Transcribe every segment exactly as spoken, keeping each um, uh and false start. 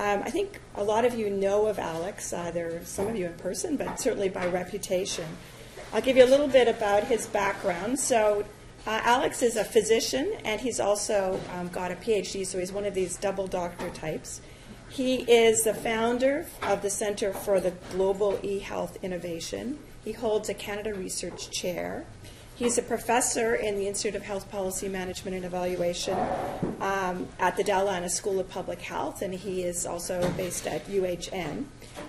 Um, I think a lot of you know of Alex, either some of you in person, but certainly by reputation. I'll give you a little bit about his background. So uh, Alex is a physician, and he's also um, got a PhD, so he's one of these double doctor types. He is the founder of the Center for the Global eHealth Innovation. He holds a Canada Research Chair. He's a professor in the Institute of Health Policy Management and Evaluation um, at the Dalla Lana School of Public Health, and he is also based at U H N.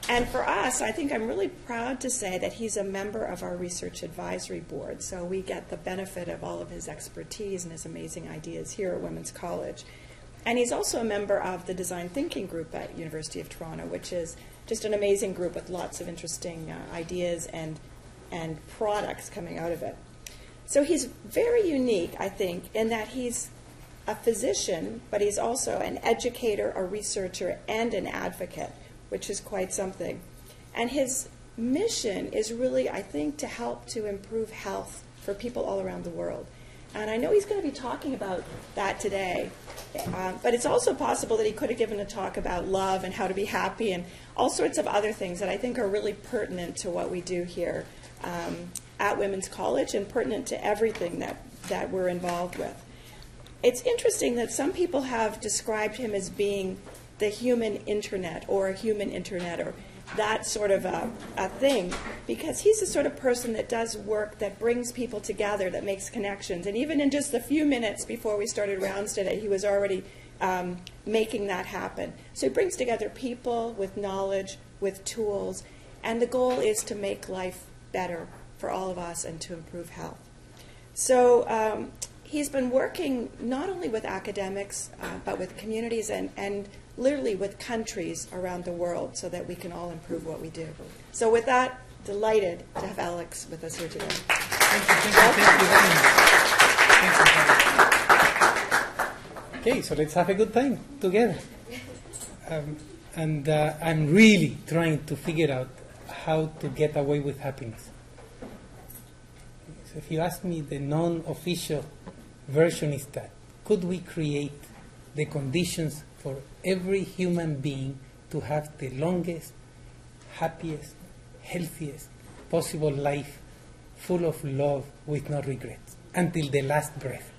And for us, I think I'm really proud to say that he's a member of our Research Advisory Board, so we get the benefit of all of his expertise and his amazing ideas here at Women's College. And he's also a member of the Design Thinking Group at University of Toronto, which is just an amazing group with lots of interesting uh, ideas and, and products coming out of it. So he's very unique, I think, in that he's a physician, but he's also an educator, a researcher, and an advocate, which is quite something. And his mission is really, I think, to help to improve health for people all around the world. And I know he's going to be talking about that today. Um, but it's also possible that he could have given a talk about love and how to be happy and all sorts of other things that I think are really pertinent to what we do here Um, at Women's College and pertinent to everything that, that we're involved with. It's interesting that some people have described him as being the human internet or a human internet or that sort of a, a thing, because he's the sort of person that does work that brings people together, that makes connections. And even in just the few minutes before we started rounds today, he was already um, making that happen. So he brings together people with knowledge, with tools, and the goal is to make life better for all of us and to improve health. So um, he's been working not only with academics, uh, but with communities and, and literally with countries around the world so that we can all improve what we do. So with that, delighted to have Alex with us here today. Thank you, thank you, thank you. Thank you. Okay, so let's have a good time together. Um, and uh, I'm really trying to figure out how to get away with happiness. If you ask me, the non-official version is that, could we create the conditions for every human being to have the longest, happiest, healthiest possible life, full of love with no regrets, until the last breath?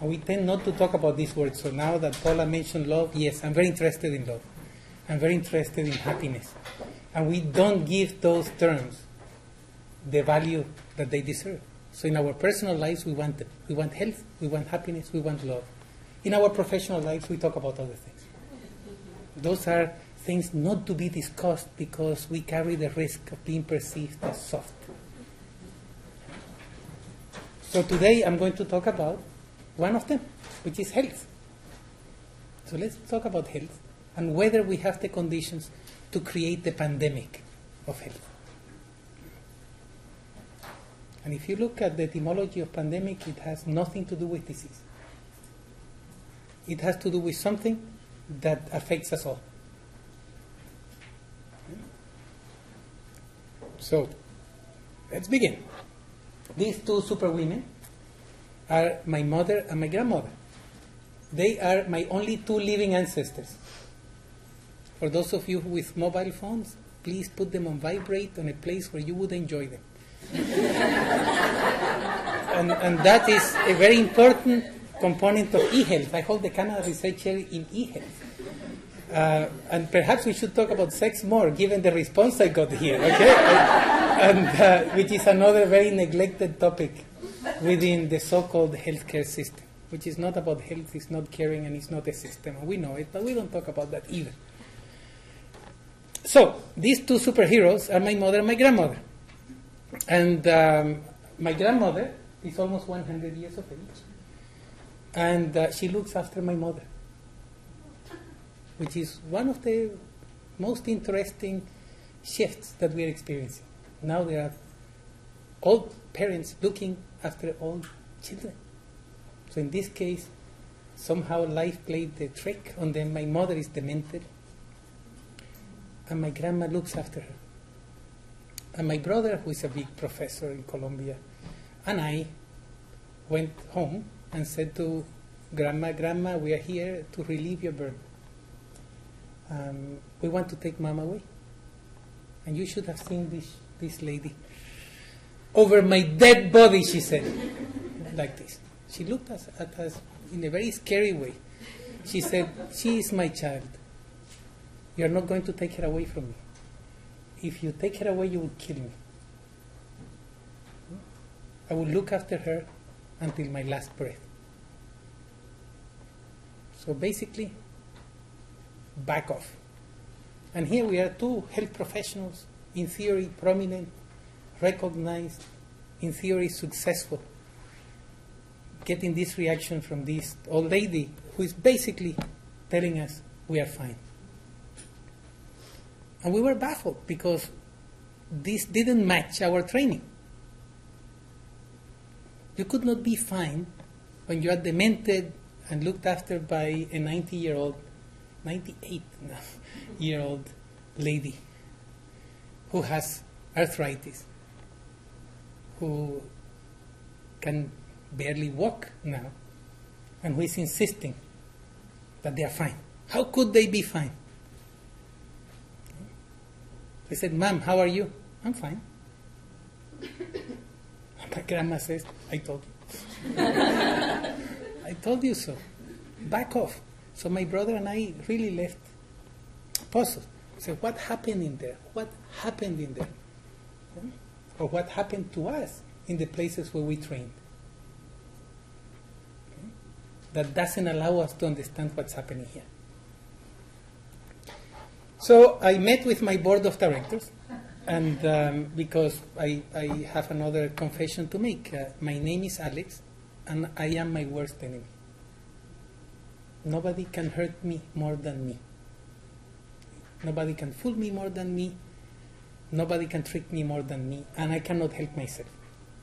And we tend not to talk about these words, so now that Paula mentioned love, yes, I'm very interested in love. I'm very interested in happiness. And we don't give those terms the value that they deserve. So in our personal lives, we want them. We want health, we want happiness, we want love. In our professional lives, we talk about other things. Those are things not to be discussed because we carry the risk of being perceived as soft. So today, I'm going to talk about one of them, which is health. So let's talk about health and whether we have the conditions to create the pandemic of health. And if you look at the etymology of pandemic, it has nothing to do with disease. It has to do with something that affects us all. So, let's begin. These two super women are my mother and my grandmother. They are my only two living ancestors. For those of you with mobile phones, please put them on vibrate on a place where you would enjoy them. and, and that is a very important component of e-health. I hold the Canada Research Chair in e-health. Uh, and perhaps we should talk about sex more, given the response I got here, okay? and, uh, which is another very neglected topic within the so-called healthcare system, which is not about health, it's not caring, and it's not a system. We know it, but we don't talk about that either. So, these two superheroes are my mother and my grandmother. And um, my grandmother is almost one hundred years of age, and uh, she looks after my mother, which is one of the most interesting shifts that we are experiencing. Now there are old parents looking after old children. So in this case, somehow life played the trick on them. My mother is demented, and my grandma looks after her. And my brother, who is a big professor in Colombia, and I went home and said to Grandma, Grandma, we are here to relieve your burden. Um, we want to take mom away. And you should have seen this, this lady. Over my dead body, she said, like this. She looked at, at us in a very scary way. She said, she is my child. You're not going to take her away from me. If you take her away, you will kill me. I will look after her until my last breath. So basically, back off. And here we are, two health professionals, in theory prominent, recognized, in theory successful, getting this reaction from this old lady who is basically telling us we are fine. And we were baffled because this didn't match our training. You could not be fine when you are demented and looked after by a ninety-year-old, ninety-eight-year-old lady who has arthritis, who can barely walk now, and who is insisting that they are fine. How could they be fine? I said, Mom, how are you? I'm fine. My grandma says, I told you. I told you so. Back off. So my brother and I really left puzzled. So what happened in there? What happened in there? Yeah? Or what happened to us in the places where we trained? Okay? That doesn't allow us to understand what's happening here. So I met with my board of directors, and um, because I, I have another confession to make. Uh, my name is Alex, and I am my worst enemy. Nobody can hurt me more than me. Nobody can fool me more than me. Nobody can trick me more than me, and I cannot help myself.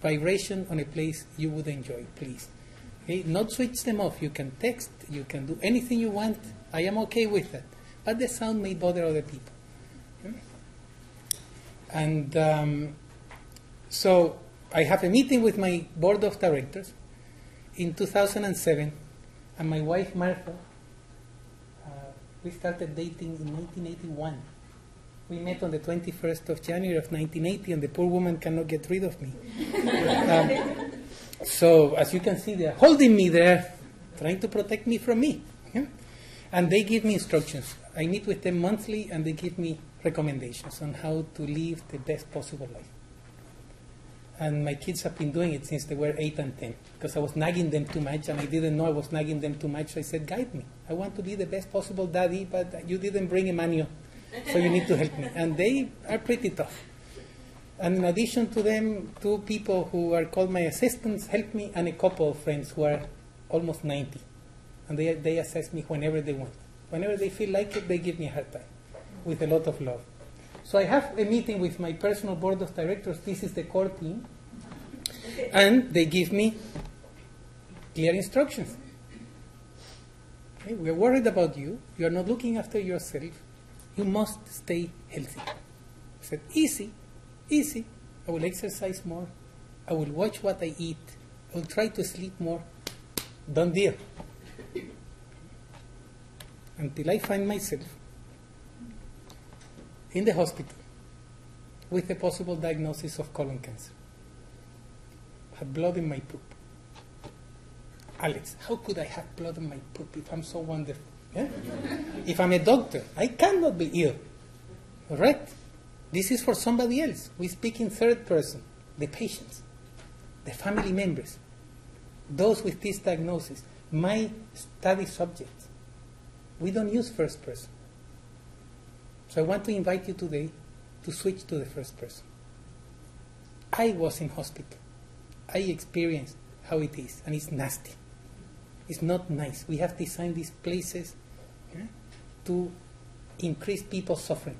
Vibration on a place you would enjoy, please. Okay? Not switch them off. You can text, you can do anything you want. I am okay with that. But the sound may bother other people. Okay? And um, so I have a meeting with my board of directors in two thousand seven, and my wife Martha, uh, we started dating in nineteen eighty-one. We met on the twenty-first of January of nineteen eighty, and the poor woman cannot get rid of me. um, so as you can see, they're holding me there, trying to protect me from me. Okay? And they give me instructions. I meet with them monthly, and they give me recommendations on how to live the best possible life. And my kids have been doing it since they were eight and ten, because I was nagging them too much, and I didn't know I was nagging them too much, so I said, guide me. I want to be the best possible daddy, but you didn't bring a manual, so you need to help me. And they are pretty tough. And in addition to them, two people who are called my assistants help me, and a couple of friends who are almost ninety. And they, they assess me whenever they want. Whenever they feel like it, they give me a hard time, with a lot of love. So I have a meeting with my personal board of directors. This is the core team. And they give me clear instructions. Okay, we're worried about you. You are not looking after yourself. You must stay healthy. I said, easy, easy. I will exercise more. I will watch what I eat. I will try to sleep more. Done deal. Until I find myself in the hospital with a possible diagnosis of colon cancer. I had blood in my poop. Alex, how could I have blood in my poop if I'm so wonderful? Yeah? If I'm a doctor, I cannot be ill. All right? This is for somebody else. We speak in third person. The patients, the family members, those with this diagnosis, my study subjects. We don't use first person. So I want to invite you today to switch to the first person. I was in hospital. I experienced how it is, and it's nasty. It's not nice. We have designed these places yeah, to increase people's suffering.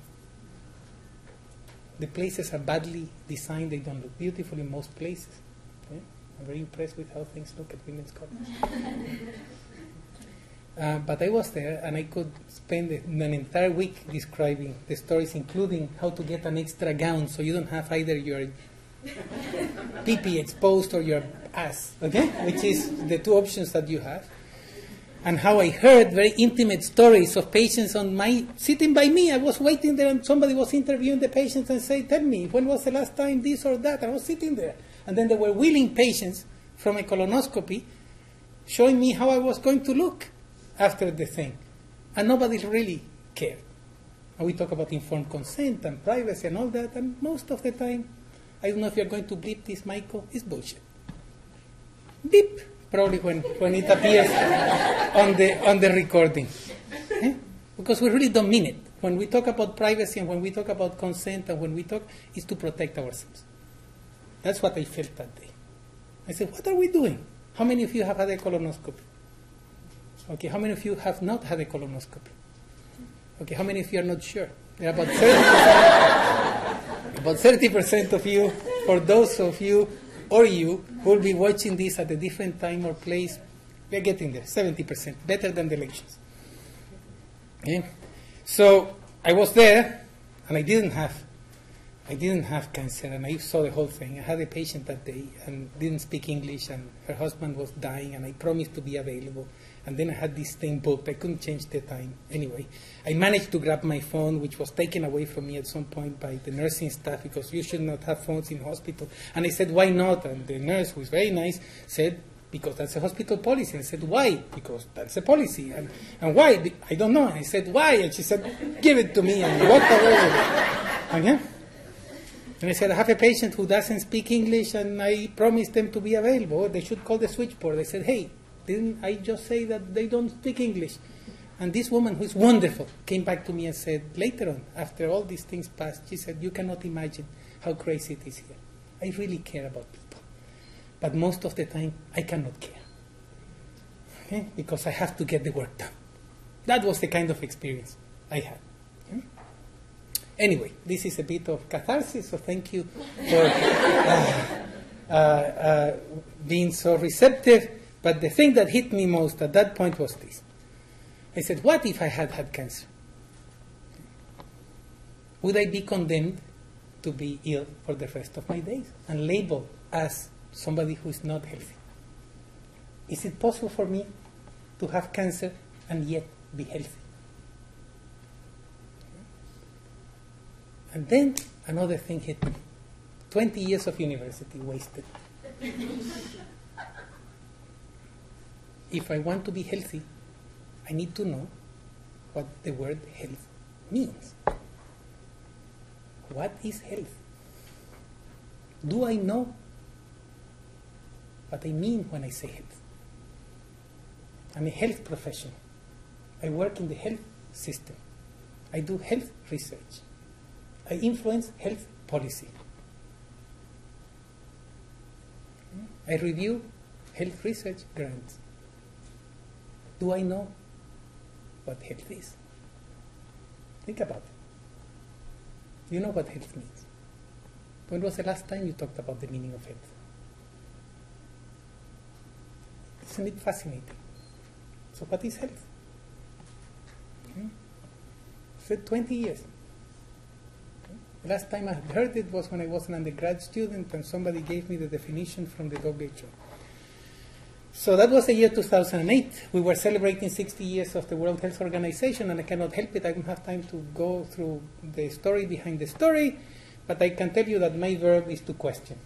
The places are badly designed. They don't look beautiful in most places. Yeah? I'm very impressed with how things look at Women's College. Uh, but I was there, and I could spend an entire week describing the stories, including how to get an extra gown so you don't have either your pee-pee exposed or your ass, okay? Which is the two options that you have. and how I heard very intimate stories of patients on my sitting by me. I was waiting there and somebody was interviewing the patients and say, tell me, when was the last time this or that? I was sitting there. And then there were willing patients from a colonoscopy showing me how I was going to look after the thing. And nobody really cared. And we talk about informed consent and privacy and all that, and most of the time, I don't know if you're going to bleep this, Michael, it's bullshit. Beep, probably when, when it appears on the, on the recording. Eh? Because we really don't mean it. When we talk about privacy and when we talk about consent and when we talk, it's to protect ourselves. That's what I felt that day. I said, what are we doing? How many of you have had a colonoscopy? Okay, how many of you have not had a colonoscopy? Okay, how many of you are not sure? There are about thirty percent, about thirty percent of you, for those of you or you who will be watching this at a different time or place. We're getting there, seventy percent, better than the elections. Okay? So I was there, and I didn't have, I didn't have cancer, and I saw the whole thing. I had a patient that day and didn't speak English, and her husband was dying, and I promised to be available. And then I had this thing booked. I couldn't change the time. Anyway, I managed to grab my phone, which was taken away from me at some point by the nursing staff, because you should not have phones in hospital. And I said, why not? And the nurse, who is very nice, said, because that's a hospital policy. I said, why? Because that's a policy. And, and why? I don't know. And I said, why? And she said, give it to me. And walked away. Okay? And I said, I have a patient who doesn't speak English, and I promised them to be available. They should call the switchboard. I said, hey, didn't I just say that they don't speak English? And this woman, who is wonderful, came back to me and said, later on, after all these things passed, she said, you cannot imagine how crazy it is here. I really care about people. But most of the time, I cannot care. Okay? Because I have to get the work done. That was the kind of experience I had. Anyway, this is a bit of catharsis, so thank you for uh, uh, uh, being so receptive. But the thing that hit me most at that point was this. I said, what if I had had cancer? Would I be condemned to be ill for the rest of my days and labeled as somebody who is not healthy? Is it possible for me to have cancer and yet be healthy? And then another thing hit me. Twenty years of university wasted. If I want to be healthy, I need to know what the word health means. What is health? Do I know what I mean when I say health? I'm a health professional. I work in the health system. I do health research. I influence health policy. I review health research grants. Do I know what health is? Think about it. You know what health means. When was the last time you talked about the meaning of health? Isn't it fascinating? So what is health? Okay. So twenty years. The last time I heard it was when I was an undergrad student and somebody gave me the definition from the W H O. So that was the year two thousand eight. We were celebrating sixty years of the World Health Organization, and I cannot help it. I don't have time to go through the story behind the story, but I can tell you that my verb is to question.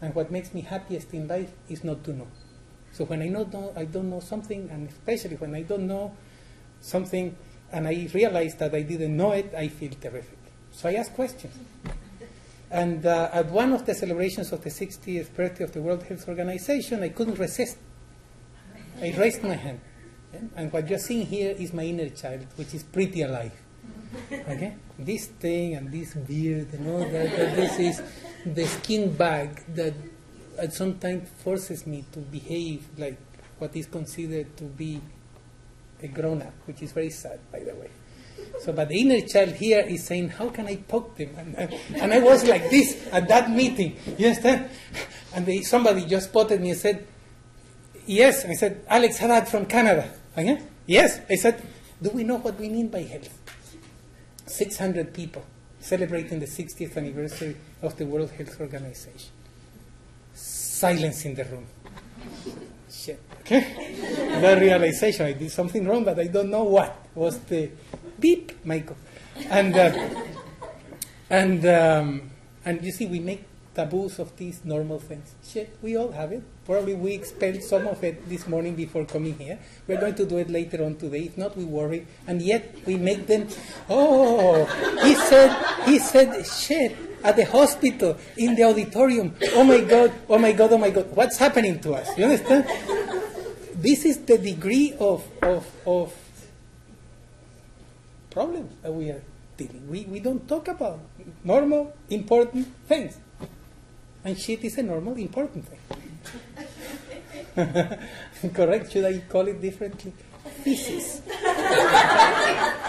And what makes me happiest in life is not to know. So when I don't know, I don't know something, and especially when I don't know something and I realize that I didn't know it, I feel terrific. So I asked questions. And uh, at one of the celebrations of the sixtieth birthday of the World Health Organization, I couldn't resist. I raised my hand. And what you're seeing here is my inner child, which is pretty alive. Okay? This thing and this beard and all that, and this is the skin bag that at some time forces me to behave like what is considered to be a grown-up, which is very sad, by the way. So, but the inner child here is saying, how can I poke them? And, and, and I was like this at that meeting, you understand? And they, somebody just spotted me and said, yes. I said, Alex Haddad from Canada. Okay? Yes. I said, do we know what we mean by health? six hundred people celebrating the sixtieth anniversary of the World Health Organization. Silence in the room. Shit. okay? That realization, I did something wrong, but I don't know what was the beep, Michael. And, uh, and, um, and you see, we make taboos of these normal things. Shit, we all have it. Probably we expelled some of it this morning before coming here. We're going to do it later on today. If not, we worry. And yet, we make them, oh, he said, he said, shit, at the hospital, in the auditorium. Oh, my God, oh, my God, oh, my God. What's happening to us? You understand? This is the degree of, of, of problems that we are dealing. We, we don't talk about normal, important things. And shit is a normal, important thing. Correct? Should I call it differently? Feces.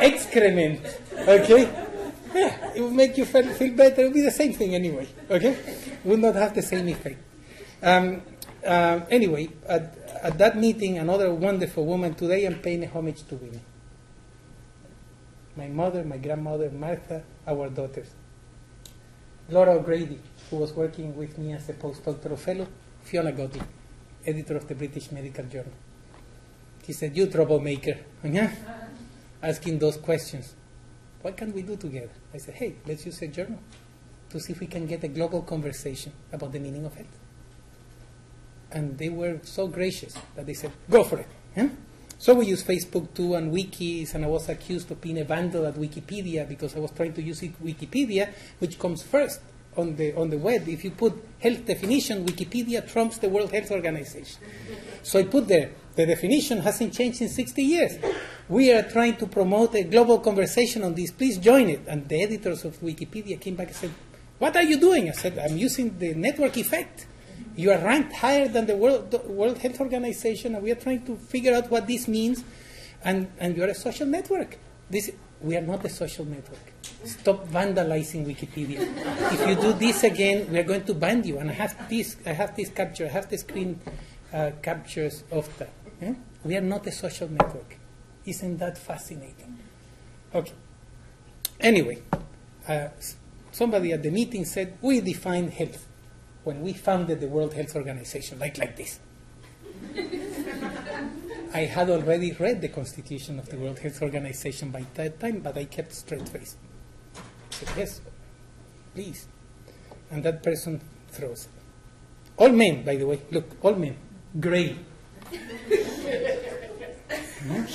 Excrement. Okay? Yeah, it would make you feel, feel better. It would be the same thing anyway. Okay? Would not have the same effect. Um, uh, anyway, at, at that meeting, another wonderful woman. Today I'm paying homage to women. My mother, my grandmother, Martha, our daughters. Laura O'Grady, who was working with me as a postdoctoral fellow, Fiona Godlee, editor of the British Medical Journal. She said, you troublemaker, asking those questions. What can we do together? I said, hey, let's use a journal to see if we can get a global conversation about the meaning of health. And they were so gracious that they said, go for it. Huh? So we use Facebook too and wikis, and I was accused of being a vandal at Wikipedia because I was trying to use Wikipedia, which comes first on the, on the web. If you put health definition, Wikipedia trumps the World Health Organization. So I put there, the definition hasn't changed in sixty years. We are trying to promote a global conversation on this. Please join it. And the editors of Wikipedia came back and said, what are you doing? I said, I'm using the network effect. You are ranked higher than the World, the World Health Organization, and we are trying to figure out what this means. And, and you are a social network. This, we are not a social network. Stop vandalizing Wikipedia. If you do this again, we are going to ban you. And I have this, I have this capture, I have the screen uh, captures of that. Eh? We are not a social network. Isn't that fascinating? Okay. Anyway, uh, somebody at the meeting said, we define health when we founded the World Health Organization, like, like this. I had already read the Constitution of the World Health Organization by that time, but I kept straight face. I said, yes, please. And that person throws it. All men, by the way, look, all men, gray. No?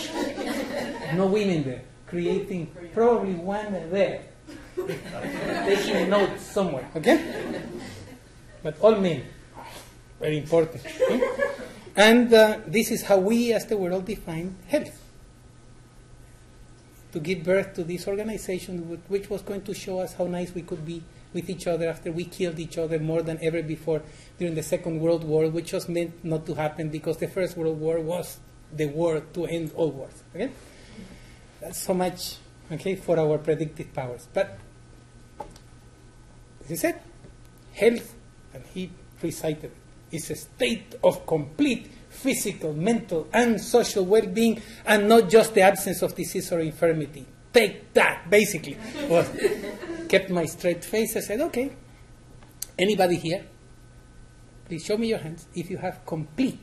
No women there, creating probably one there, taking a note somewhere, okay? But all men, very important. Okay? And uh, this is how we as the world define health. To give birth to this organization which was going to show us how nice we could be with each other after we killed each other more than ever before during the Second World War, which was meant not to happen because the First World War was the war to end all wars. Okay? That's so much, okay, for our predictive powers. But as I said, health, and he recited it. It's a state of complete physical, mental, and social well-being, and not just the absence of disease or infirmity. Take that, basically. Well, kept my straight face. I said, okay, anybody here? Please show me your hands if you have complete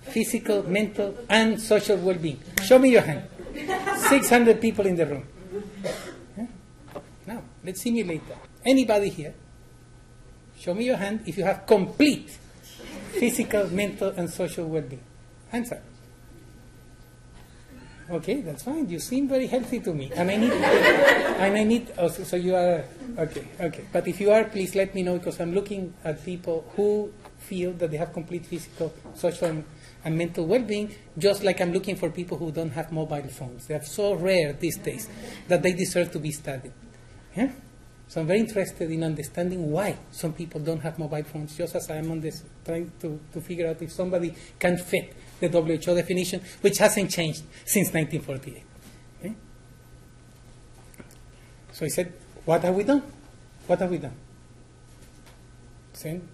physical, mental, and social well-being. Show me your hand. six hundred people in the room. Yeah. Now, let's simulate that. Anybody here? Show me your hand if you have complete physical, mental, and social well-being. Hands up. Okay, that's fine. You seem very healthy to me. And I need, and I need, oh, so, so you are, okay, okay. But if you are, please let me know, because I'm looking at people who feel that they have complete physical, social, and, and mental well-being, just like I'm looking for people who don't have mobile phones. They are so rare these days that they deserve to be studied. Yeah? So I'm very interested in understanding why some people don't have mobile phones, just as I'm on this, trying to, to figure out if somebody can fit the W H O definition, which hasn't changed since nineteen forty-eight. Okay? So I said, what have we done? What have we done? Saying,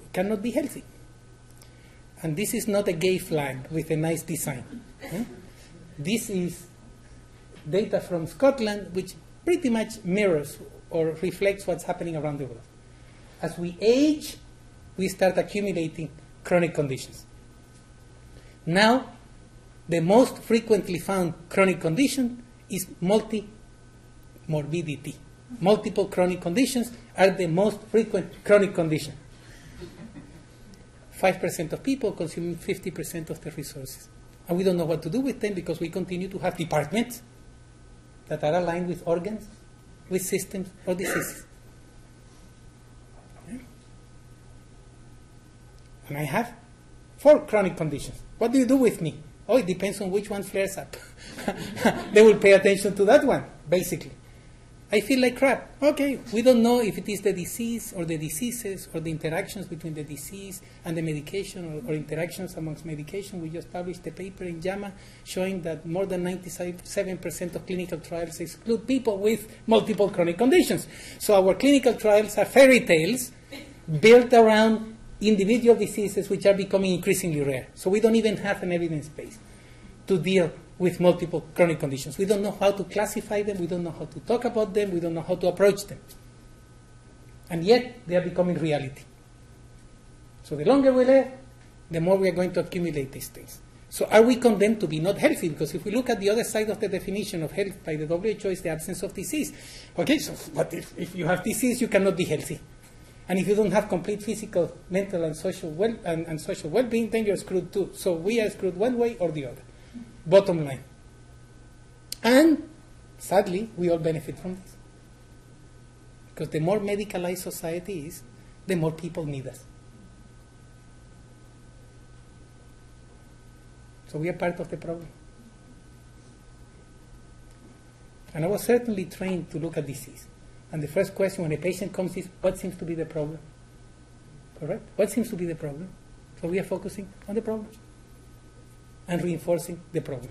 we cannot be healthy. And this is not a gay flag with a nice design. Okay? This is data from Scotland, which pretty much mirrors or reflects what's happening around the world. As we age, we start accumulating chronic conditions. Now, the most frequently found chronic condition is multi-morbidity. Multiple chronic conditions are the most frequent chronic condition. five percent of people consuming fifty percent of the resources. And we don't know what to do with them because we continue to have departments that are aligned with organs, with systems, or diseases. And I have four chronic conditions. What do you do with me? Oh, it depends on which one flares up. They will pay attention to that one, basically. I feel like crap. Okay, we don't know if it is the disease or the diseases or the interactions between the disease and the medication or, or interactions amongst medication. We just published a paper in JAMA showing that more than ninety-seven percent of clinical trials exclude people with multiple chronic conditions. So our clinical trials are fairy tales built around individual diseases which are becoming increasingly rare. So we don't even have an evidence base to deal with multiple chronic conditions. We don't know how to classify them, we don't know how to talk about them, we don't know how to approach them. And yet, they are becoming reality. So the longer we live, the more we are going to accumulate these things. So are we condemned to be not healthy? Because if we look at the other side of the definition of health by the W H O, it's the absence of disease. Okay, so but if, if you have disease, you cannot be healthy. And if you don't have complete physical, mental, and social well and, and social well-being, then you're screwed too. So we are screwed one way or the other. Bottom line. And sadly, we all benefit from this. Because the more medicalized society is, the more people need us. So we are part of the problem. And I was certainly trained to look at disease. And the first question when a patient comes is, what seems to be the problem? Correct? What seems to be the problem? So we are focusing on the problems and reinforcing the problem.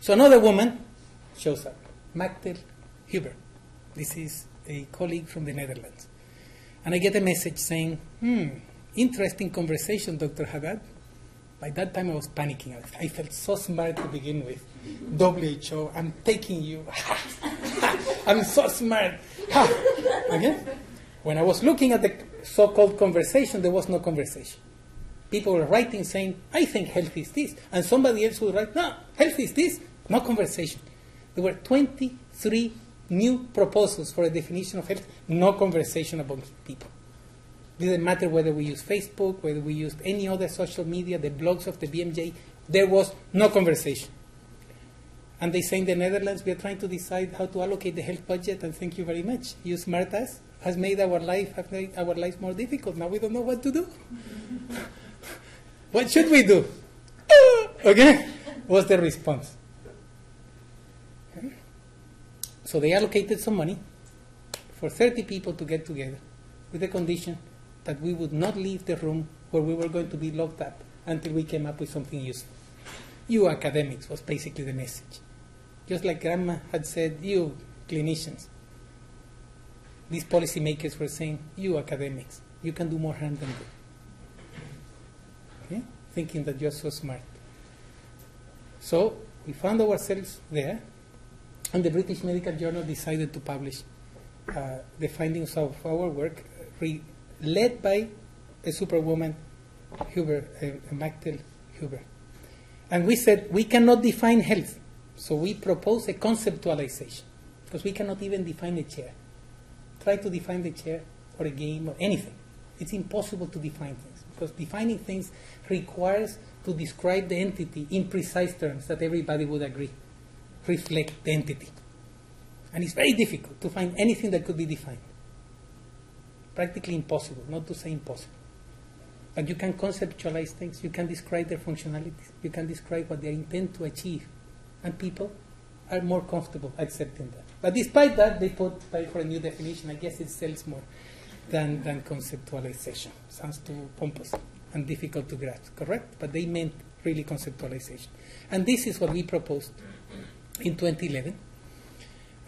So another woman shows up, Machteld Huber. This is a colleague from the Netherlands. And I get a message saying, hmm, interesting conversation, Doctor Haddad. By that time I was panicking. I felt so smart to begin with. W H O, I'm taking you. I'm so smart. Okay? When I was looking at the so-called conversation, there was no conversation. People were writing saying, I think health is this. And somebody else would write, no, health is this. No conversation. There were twenty-three new proposals for a definition of health. No conversation among people. It didn't matter whether we used Facebook, whether we used any other social media, the blogs of the B M J. There was no conversation. And they say in the Netherlands, we are trying to decide how to allocate the health budget. And thank you very much. You smart ass has made our life, have made our lives more difficult. Now we don't know what to do. What should we do? Okay, was the response. Okay. So they allocated some money for thirty people to get together with the condition that we would not leave the room where we were going to be locked up until we came up with something useful. You academics was basically the message. Just like Grandma had said, you clinicians. These policymakers were saying, you academics, you can do more harm than good. Thinking that you're so smart. So we found ourselves there, and the British Medical Journal decided to publish uh, the findings of our work, re led by a superwoman, Huber, uh, Machteld Huber. And we said, we cannot define health, so we propose a conceptualization, because we cannot even define a chair. Try to define the chair, or a game, or anything. It's impossible to define things. Because defining things requires to describe the entity in precise terms that everybody would agree, reflect the entity. And it's very difficult to find anything that could be defined. Practically impossible, not to say impossible. But you can conceptualize things, you can describe their functionalities, you can describe what they intend to achieve, and people are more comfortable accepting that. But despite that, they put for a new definition. I guess it sells more Than, than conceptualization. Sounds too pompous and difficult to grasp, correct? But they meant really conceptualization. And this is what we proposed in twenty eleven.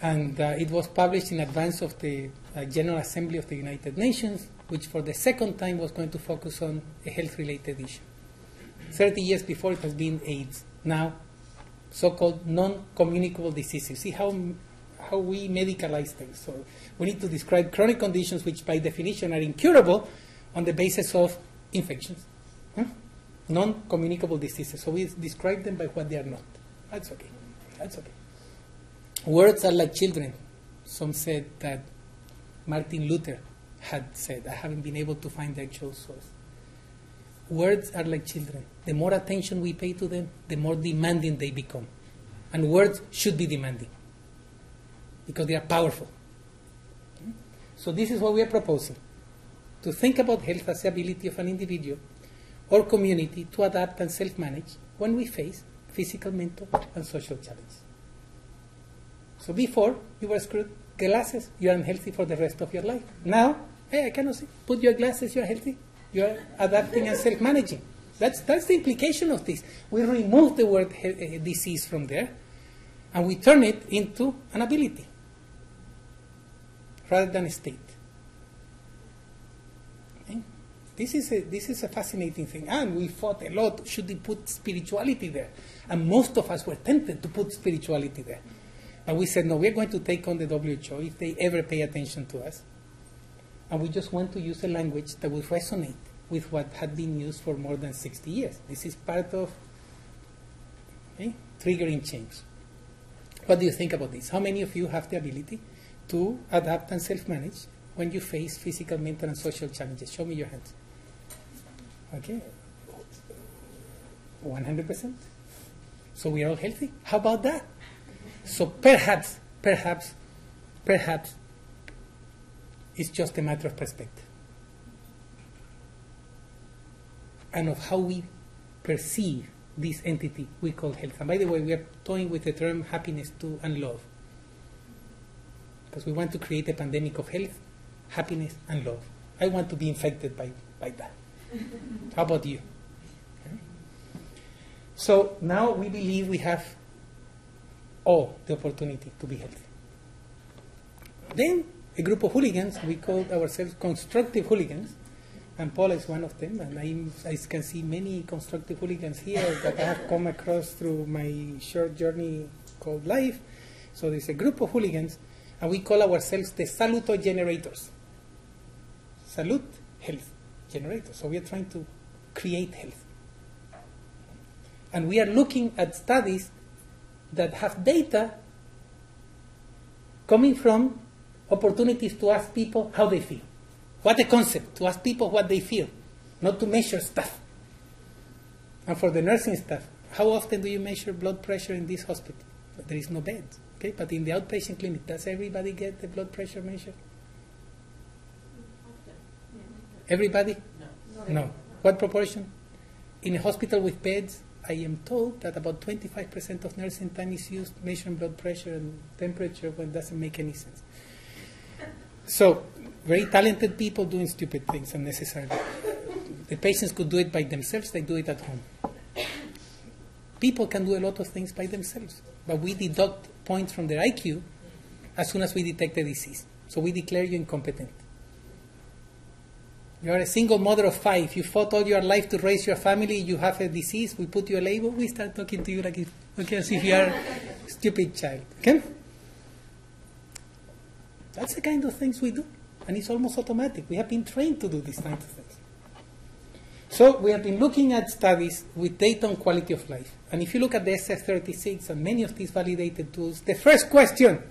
And uh, it was published in advance of the uh, General Assembly of the United Nations, which for the second time was going to focus on a health-related issue. thirty years before it has been AIDS. Now, so-called non-communicable diseases. See how how we medicalize things. So we need to describe chronic conditions which by definition are incurable on the basis of infections. Huh? non-communicable diseases. So we describe them by what they are not. That's okay. That's okay. Words are like children. Some said that Martin Luther had said. I haven't been able to find the actual source. Words are like children. The more attention we pay to them, the more demanding they become. And words should be demanding because they are powerful. So this is what we are proposing, to think about health as the ability of an individual or community to adapt and self-manage when we face physical, mental, and social challenges. So before, you were screwed, glasses, you are unhealthy for the rest of your life. Now, hey, I cannot see, put your glasses, you are healthy. You are adapting and self-managing. That's, that's the implication of this. We remove the word he- disease from there, and we turn it into an ability rather than a state. Okay? This is a, this is a fascinating thing. And we fought a lot. Should we put spirituality there? And most of us were tempted to put spirituality there. And we said, no, we're going to take on the W H O if they ever pay attention to us. And we just want to use a language that would resonate with what had been used for more than sixty years. This is part of okay, triggering change. What do you think about this? How many of you have the ability to adapt and self-manage when you face physical, mental, and social challenges? Show me your hands. Okay. one hundred percent. So we are all healthy. How about that? So perhaps, perhaps, perhaps, it's just a matter of perspective and of how we perceive this entity we call health. And by the way, we are toying with the term happiness too and love, because we want to create a pandemic of health, happiness, and love. I want to be infected by, by that. How about you? Okay. So now we believe we have all the opportunity to be healthy. Then a group of hooligans, we called ourselves constructive hooligans, and Paul is one of them, and I, I can see many constructive hooligans here that I have come across through my short journey called life. So there's a group of hooligans, and we call ourselves the saluto generators. Salute, health, generators. So we are trying to create health. And we are looking at studies that have data coming from opportunities to ask people how they feel. What a concept, to ask people what they feel, not to measure stuff. And for the nursing staff, how often do you measure blood pressure in this hospital? There is no bed, okay? But in the outpatient clinic, does everybody get the blood pressure measured? Everybody? No. No. What proportion? In a hospital with beds, I am told that about twenty-five percent of nursing time is used measuring blood pressure and temperature when it doesn't make any sense. So, very talented people doing stupid things unnecessarily. The patients could do it by themselves, they do it at home. People can do a lot of things by themselves, but we deduct points from their I Q as soon as we detect the disease. So we declare you incompetent. You are a single mother of five. You fought all your life to raise your family. You have a disease. We put you a label. We start talking to you like if, okay, as if you are a stupid child. Okay? That's the kind of things we do, and it's almost automatic. We have been trained to do these kinds of things. So we have been looking at studies with data on quality of life. And if you look at the S F thirty-six and many of these validated tools, the first question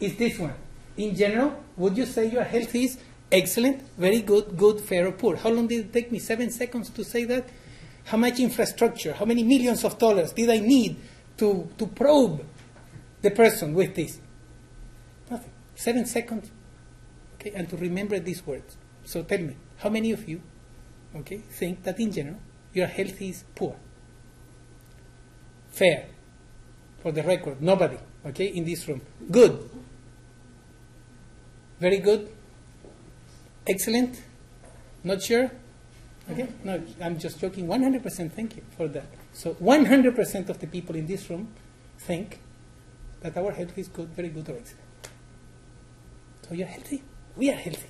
is this one. In general, would you say your health is excellent, very good, good, fair, or poor? How long did it take me? Seven seconds to say that? How much infrastructure? How many millions of dollars did I need to, to probe the person with this? Nothing. Seven seconds, okay, and to remember these words. So tell me, how many of you, okay, think that in general your health is poor? Fair, for the record, nobody, okay, in this room. Good, very good, excellent, not sure, okay, no, I'm just joking, one hundred percent, thank you for that. So one hundred percent of the people in this room think that our health is good, very good, or excellent. So you're healthy. We are healthy.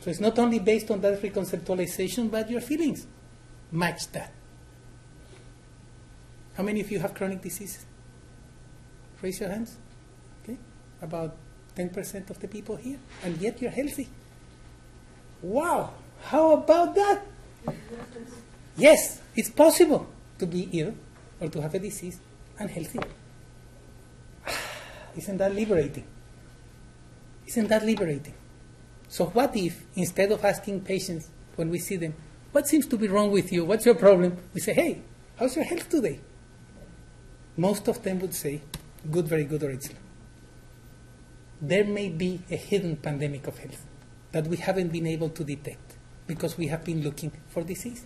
So it's not only based on that reconceptualization, but your feelings match that. How many of you have chronic diseases? Raise your hands. Okay, about ten percent of the people here, and yet you're healthy. Wow! How about that? yes, it's possible to be ill or to have a disease and healthy. Isn't that liberating? Isn't that liberating? So what if, instead of asking patients when we see them, what seems to be wrong with you? What's your problem? We say, hey, how's your health today? Most of them would say, good, very good, or excellent. There may be a hidden pandemic of health that we haven't been able to detect because we have been looking for disease.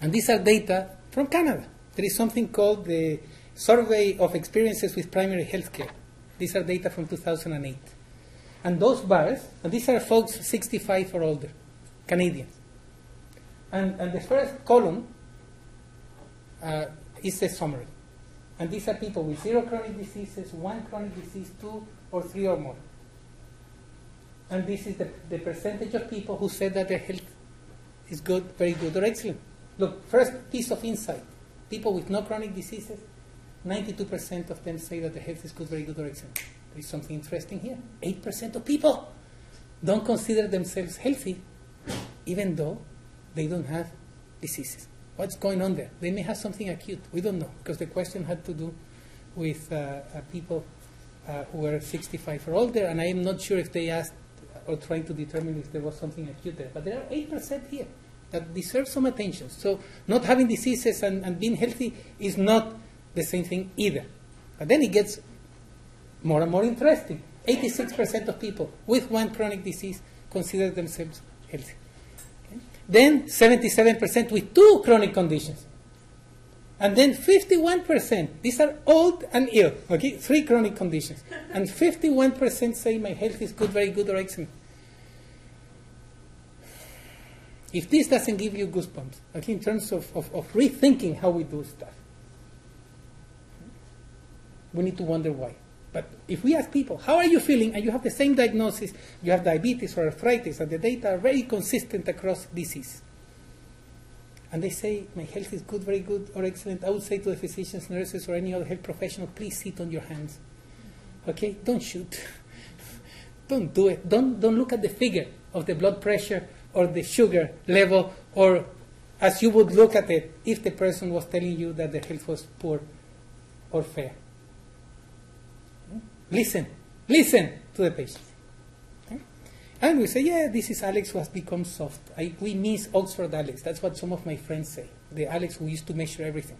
And these are data from Canada. There is something called the Survey of Experiences with Primary Health Care. These are data from two thousand eight. And those bars, and these are folks sixty-five or older, Canadians. And, and the first column uh, is a summary. And these are people with zero chronic diseases, one chronic disease, two or three or more. And this is the, the percentage of people who said that their health is good, very good, or excellent. Look, first piece of insight. People with no chronic diseases, ninety-two percent of them say that their health is good, very good, or excellent. There is something interesting here. eight percent of people don't consider themselves healthy, even though they don't have diseases. What's going on there? They may have something acute. We don't know, because the question had to do with uh, uh, people uh, who are sixty-five or older, and I am not sure if they asked or trying to determine if there was something acute there. But there are eight percent here that deserve some attention. So not having diseases and, and being healthy is not the same thing either. But then it gets more and more interesting. eighty-six percent of people with one chronic disease consider themselves healthy. Okay? Then seventy-seven percent with two chronic conditions. And then fifty-one percent, these are old and ill, okay? Three chronic conditions. And fifty-one percent say my health is good, very good, or excellent. If this doesn't give you goosebumps, okay, in terms of, of, of rethinking how we do stuff, we need to wonder why. But if we ask people, how are you feeling, and you have the same diagnosis, you have diabetes or arthritis, and the data are very consistent across disease, and they say, my health is good, very good, or excellent, I would say to the physicians, nurses, or any other health professional, please sit on your hands. Okay? Don't shoot. Don't do it. Don't, don't look at the figure of the blood pressure or the sugar level, or as you would look at it if the person was telling you that their health was poor or fair. Listen. Listen to the patient. And we say, yeah, this is Alex who has become soft. I, we miss Oxford Alex. That's what some of my friends say. The Alex who used to measure everything.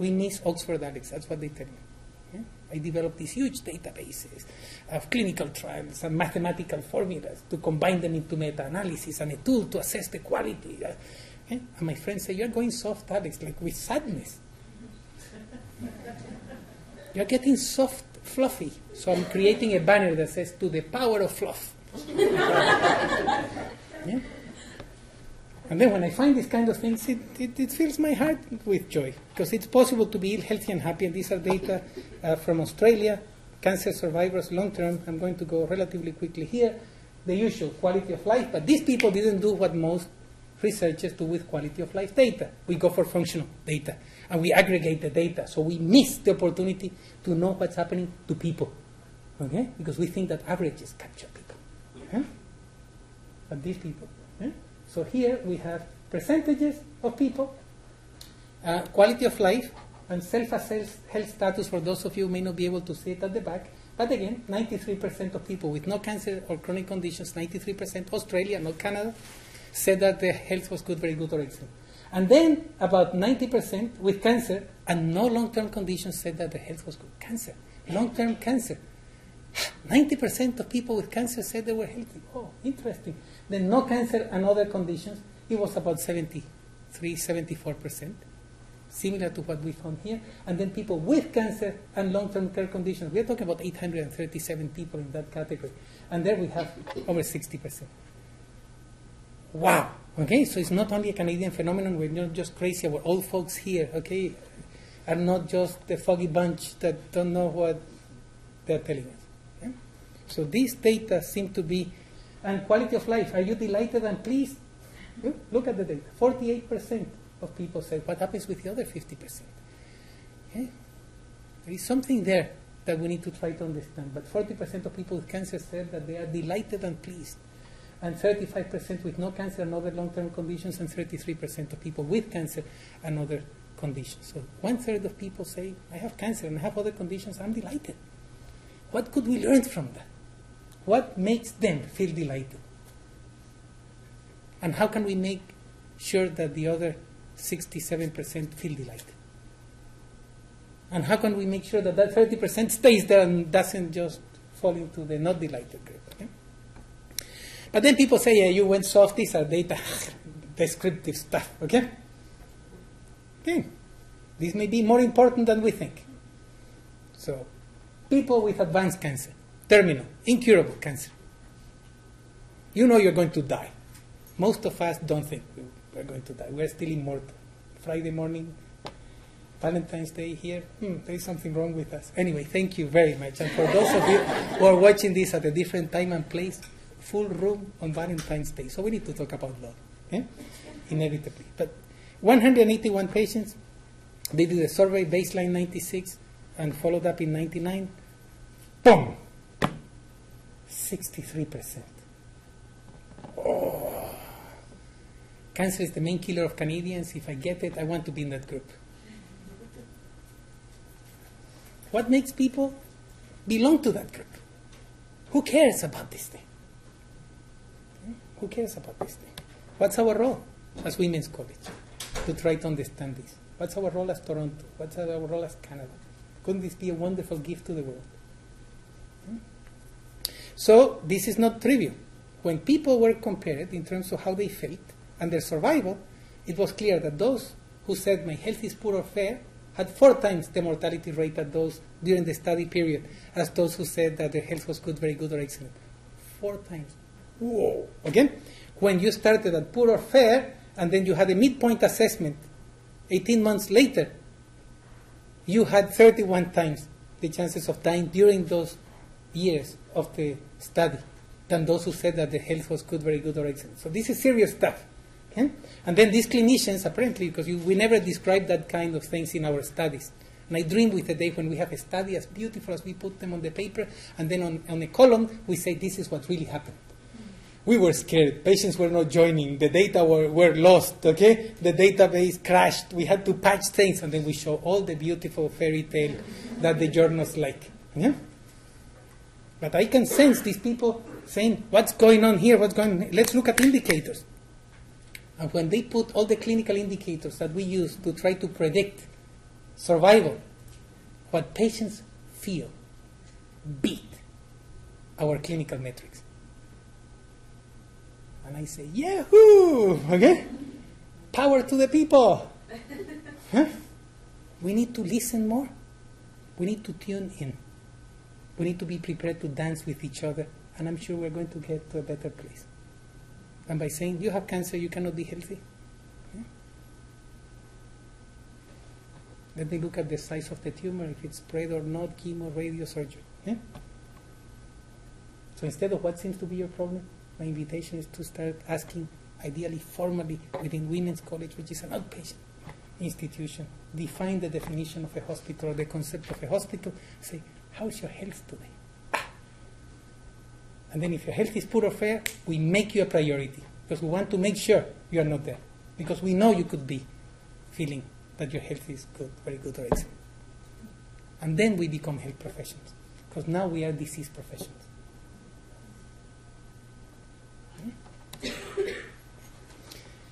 We miss Oxford Alex. That's what they tell me. Yeah? I developed these huge databases of clinical trials and mathematical formulas to combine them into meta-analysis and a tool to assess the quality. Yeah? And my friends say, you're going soft, Alex, like with sadness. You're getting soft, fluffy. So I'm creating a banner that says, to the power of fluff. Yeah? And then when I find these kind of things, it, it, it fills my heart with joy, because it's possible to be ill, healthy, and happy. And these are data uh, from Australia, cancer survivors, long-term. I'm going to go relatively quickly here. The usual quality of life, but these people didn't do what most researchers do with quality of life data. We go for functional data, and we aggregate the data, so we miss the opportunity to know what's happening to people, okay? Because we think that averages capture people. Huh? But these people. Huh? So here we have percentages of people, uh, quality of life, and self-assessed health status for those of you who may not be able to see it at the back. But again, ninety-three percent of people with no cancer or chronic conditions, ninety-three percent Australia, not Canada, said that their health was good, very good, or excellent. And then about ninety percent with cancer and no long-term conditions said that their health was good. Cancer, long-term cancer. ninety percent of people with cancer said they were healthy. Oh, interesting. Then no cancer and other conditions, it was about seventy-three, seventy-four percent, similar to what we found here. And then people with cancer and long-term care conditions, we are talking about eight hundred thirty-seven people in that category. And there we have over sixty percent. Wow. Okay, so it's not only a Canadian phenomenon. We're not just crazy. We're old folks here, okay, are not just the foggy bunch that don't know what they're telling us. So these data seem to be, and quality of life, are you delighted and pleased? Look at the data. forty-eight percent of people said, what happens with the other fifty percent? Okay. There is something there that we need to try to understand. But forty percent of people with cancer said that they are delighted and pleased. and thirty-five percent with no cancer and other long-term conditions, and thirty-three percent of people with cancer and other conditions. So one-third of people say, I have cancer and I have other conditions, I'm delighted. What could we learn from that? What makes them feel delighted? And how can we make sure that the other sixty-seven percent feel delighted? And how can we make sure that that thirty percent stays there and doesn't just fall into the not delighted group? Okay? But then people say, yeah, you went soft, these are data descriptive stuff, okay? Okay, this may be more important than we think. So, people with advanced cancer, terminal, incurable cancer. You know you're going to die. Most of us don't think we're going to die. We're still immortal. Friday morning, Valentine's Day here, hmm, there is something wrong with us. Anyway, thank you very much. And for those of you who are watching this at a different time and place, full room on Valentine's Day. So we need to talk about love, okay? Inevitably. But one hundred eighty-one patients, they did a survey, baseline ninety-six, and followed up in ninety-nine. Boom! sixty-three percent. Oh. Cancer is the main killer of Canadians. If I get it, I want to be in that group. What makes people belong to that group? Who cares about this thing? Who cares about this thing? What's our role as Women's College to try to understand this? What's our role as Toronto? What's our role as Canada? Couldn't this be a wonderful gift to the world? So this is not trivial. When people were compared in terms of how they felt and their survival, it was clear that those who said my health is poor or fair had four times the mortality rate at those during the study period as those who said that their health was good, very good, or excellent. Four times. Whoa. Again, when you started at poor or fair, and then you had a midpoint assessment eighteen months later, you had thirty-one times the chances of dying during those years of the study than those who said that the health was good, very good, or excellent. So this is serious stuff. Okay? And then these clinicians, apparently, because you, we never describe that kind of things in our studies. And I dream with the day when we have a study as beautiful as we put them on the paper, and then on, on a column, we say this is what really happened. We were scared. Patients were not joining. The data were, were lost, okay? The database crashed. We had to patch things, and then we show all the beautiful fairy tale that the journals like. Yeah? But I can sense these people saying, what's going on here? What's going on here? Let's look at indicators. And when they put all the clinical indicators that we use to try to predict survival, what patients feel beat our clinical metrics. And I say, yahoo! Okay? Power to the people! Huh? We need to listen more. We need to tune in. We need to be prepared to dance with each other. And I'm sure we're going to get to a better place. And by saying, you have cancer, you cannot be healthy. Huh? Let me look at the size of the tumor, if it's spread or not, chemo, radiosurgery. Huh? So instead of what seems to be your problem, my invitation is to start asking, ideally formally, within Women's College, which is an outpatient institution, define the definition of a hospital or the concept of a hospital, say, how's your health today? Ah. And then if your health is poor or fair, we make you a priority, because we want to make sure you are not there, because we know you could be feeling that your health is good, very good, or excellent. And then we become health professionals, because now we are disease professionals.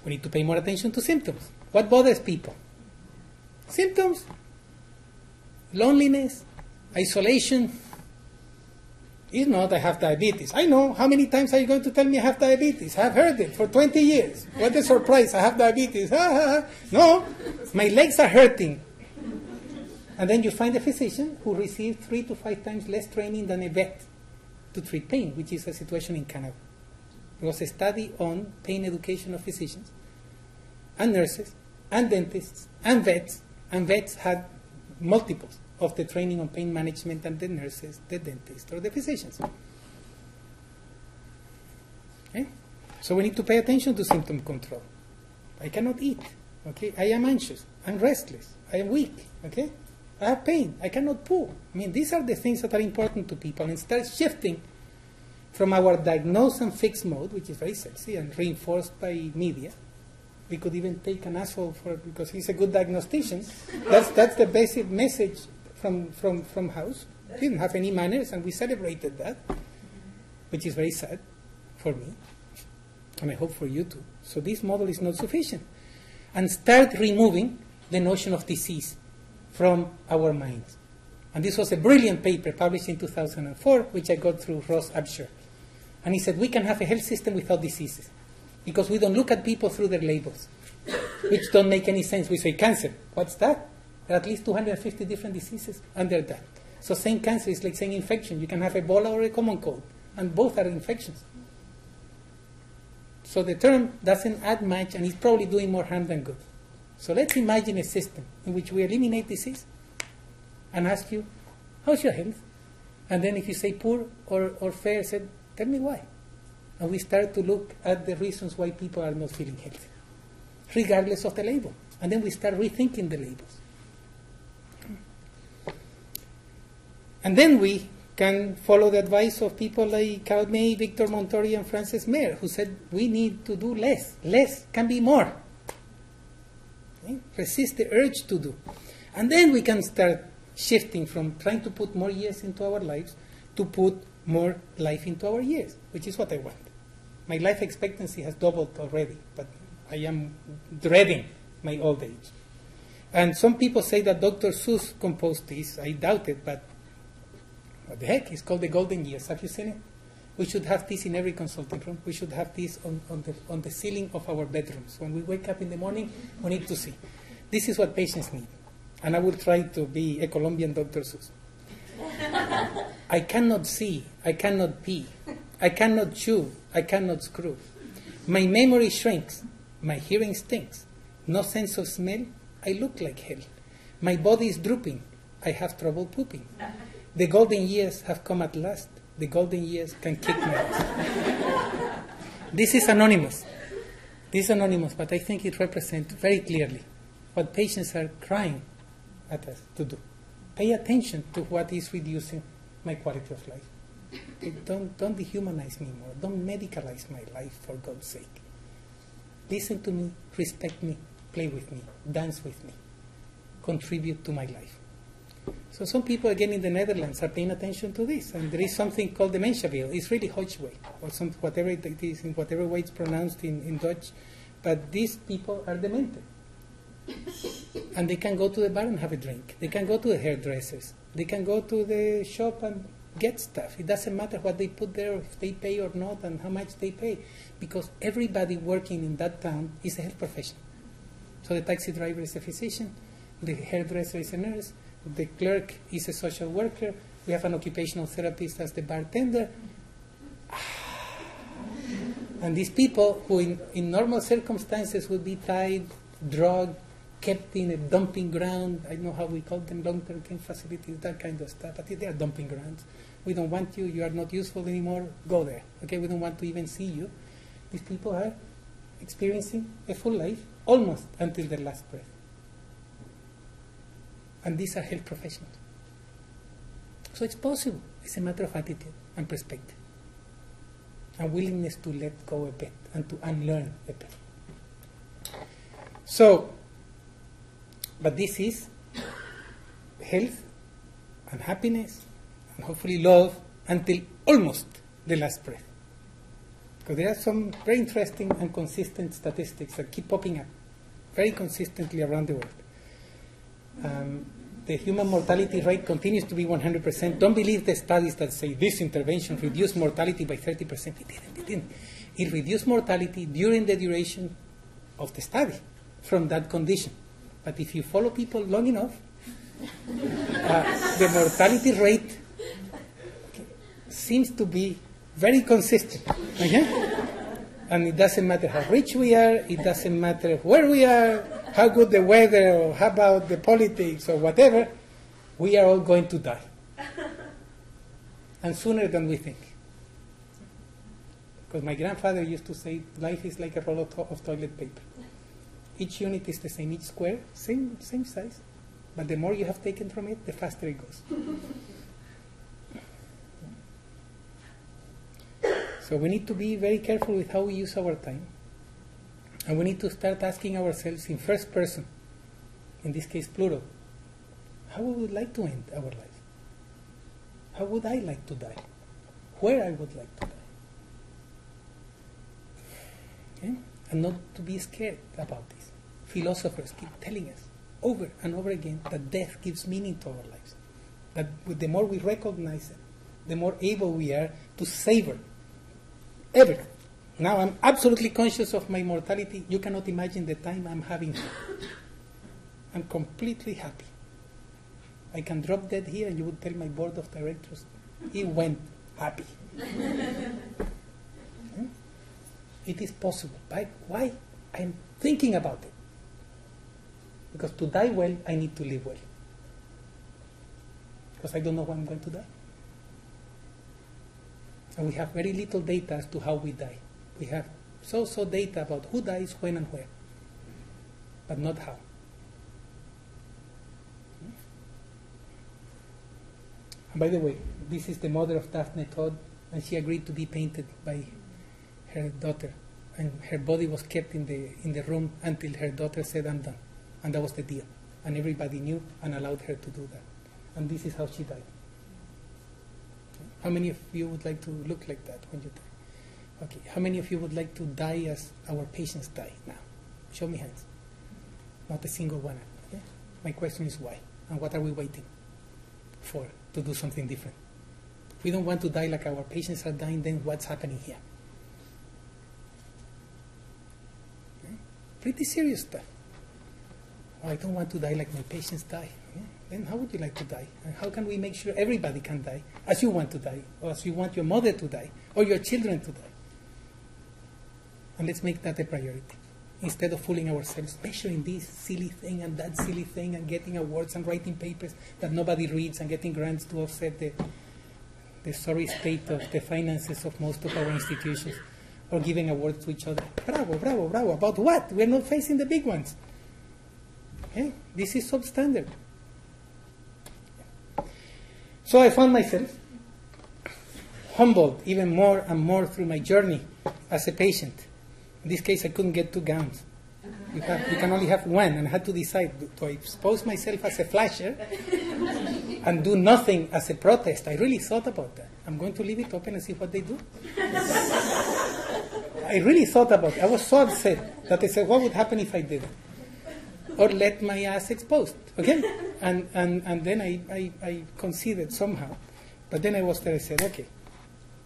We need to pay more attention to symptoms. What bothers people? Symptoms, loneliness, isolation. It's not, I have diabetes. I know. How many times are you going to tell me I have diabetes? I've heard it for twenty years. What a surprise. I have diabetes. No, my legs are hurting. And then you find a physician who received three to five times less training than a vet to treat pain, which is a situation in Canada. There was a study on pain education of physicians and nurses and dentists and vets, and vets had multiples of the training on pain management than the nurses, the dentists, or the physicians. Okay? So we need to pay attention to symptom control. I cannot eat. Okay? I am anxious. I'm restless. I am weak. Okay? I have pain. I cannot poo. I mean, these are the things that are important to people, and start shifting From our diagnose and fix mode, which is very sexy and reinforced by media, we could even take an asshole for it because he's a good diagnostician. That's, that's the basic message from, from, from house. He didn't have any manners, and we celebrated that, which is very sad for me, and I hope for you too. So this model is not sufficient. And start removing the notion of disease from our minds. And this was a brilliant paper published in two thousand four, which I got through Ross Upshur. And he said, we can have a health system without diseases, because we don't look at people through their labels, which don't make any sense. We say cancer. What's that? There are at least two hundred fifty different diseases under that. So saying cancer is like saying infection. You can have Ebola or a common cold, and both are infections. So the term doesn't add much, and it's probably doing more harm than good. So let's imagine a system in which we eliminate disease and ask you, how's your health? And then if you say poor or, or fair, said, tell me why. And we start to look at the reasons why people are not feeling healthy, regardless of the label. And then we start rethinking the labels. And then we can follow the advice of people like Kaudmey, Victor Montori, and Frances Mayer, who said, we need to do less. Less can be more. Okay? Resist the urge to do. And then we can start shifting from trying to put more years into our lives to put more life into our years, which is what I want. My life expectancy has doubled already, but I am dreading my old age. And some people say that Doctor Seuss composed this. I doubt it, but what the heck? It's called the golden years. Have you seen it? We should have this in every consulting room. We should have this on, on, the, on the ceiling of our bedrooms. When we wake up in the morning, we need to see. This is what patients need. And I will try to be a Colombian Doctor Seuss. I cannot see, I cannot pee, I cannot chew, I cannot screw. My memory shrinks, my hearing stinks, no sense of smell, I look like hell. My body is drooping, I have trouble pooping. The golden years have come at last, the golden years can kick my ass. This is anonymous, this is anonymous, but I think it represents very clearly what patients are crying at us to do. Pay attention to what is reducing my quality of life. Don't, don't dehumanize me more. Don't medicalize my life, for God's sake. Listen to me, respect me, play with me, dance with me, contribute to my life. So some people, again, in the Netherlands are paying attention to this, and there is something called dementia bill. It's really Hogeweyk, or some, whatever it is, in whatever way it's pronounced in, in Dutch, but these people are demented. And they can go to the bar and have a drink. They can go to the hairdressers. They can go to the shop and get stuff. It doesn't matter what they put there, if they pay or not, and how much they pay, because everybody working in that town is a health professional. So the taxi driver is a physician, the hairdresser is a nurse, the clerk is a social worker, we have an occupational therapist as the bartender. And these people who in, in normal circumstances would be tied, drugged, kept in a dumping ground. I know how we call them, long-term care facilities, that kind of stuff, but they are dumping grounds. We don't want you, you are not useful anymore, go there. Okay, we don't want to even see you. These people are experiencing a full life, almost until their last breath. And these are health professionals. So it's possible, it's a matter of attitude and perspective, and willingness to let go a bit, and to unlearn a bit. So, but this is health and happiness and hopefully love until almost the last breath. Because there are some very interesting and consistent statistics that keep popping up very consistently around the world. Um, the human mortality rate continues to be one hundred percent. Don't believe the studies that say this intervention reduced mortality by thirty percent. It didn't, it didn't. It reduced mortality during the duration of the study from that condition. But if you follow people long enough, uh, the mortality rate seems to be very consistent. Okay? And it doesn't matter how rich we are, it doesn't matter where we are, how good the weather, or how about the politics, or whatever, we are all going to die. And sooner than we think. Because my grandfather used to say, life is like a roll of, to of toilet paper. Each unit is the same, each square, same, same size. But the more you have taken from it, the faster it goes. So we need to be very careful with how we use our time. And we need to start asking ourselves in first person, in this case plural, how we would like to end our life? How would I like to die? Where I would like to die? Okay? And not to be scared about this. Philosophers keep telling us over and over again that death gives meaning to our lives. That the more we recognize it, the more able we are to savor everything. Now I'm absolutely conscious of my mortality. You cannot imagine the time I'm having here. I'm completely happy. I can drop dead here and you would tell my board of directors, he went happy. Hmm? It is possible. Right? Why? I'm thinking about it. Because to die well, I need to live well. Because I don't know when I'm going to die. And we have very little data as to how we die. We have so-so data about who dies, when and where, but not how. And by the way, this is the mother of Daphne Todd, and she agreed to be painted by her daughter. And her body was kept in the, in the room until her daughter said, I'm done. And that was the deal. And everybody knew and allowed her to do that. And this is how she died. How many of you would like to look like that when you die? Okay, how many of you would like to die as our patients die now? Show me hands. Not a single one. Okay? My question is why? And what are we waiting for to do something different? If we don't want to die like our patients are dying, then what's happening here? Okay? Pretty serious stuff. Oh, I don't want to die like my patients die. Okay? Then how would you like to die? And how can we make sure everybody can die as you want to die, or as you want your mother to die, or your children to die? And let's make that a priority. Instead of fooling ourselves, measuring this silly thing and that silly thing and getting awards and writing papers that nobody reads and getting grants to offset the, the sorry state of the finances of most of our institutions, or giving awards to each other. Bravo, bravo, bravo. About what? We're not facing the big ones. Okay? This is substandard. So I found myself humbled even more and more through my journey as a patient. In this case, I couldn't get two gowns. You, have, you can only have one, and I had to decide, do, do I expose myself as a flasher and do nothing as a protest? I really thought about that. I'm going to leave it open and see what they do. I really thought about it. I was so upset that I said, what would happen if I did it? Or let my ass exposed, okay? And, and, and then I, I, I considered somehow. But then I was there, I said, okay,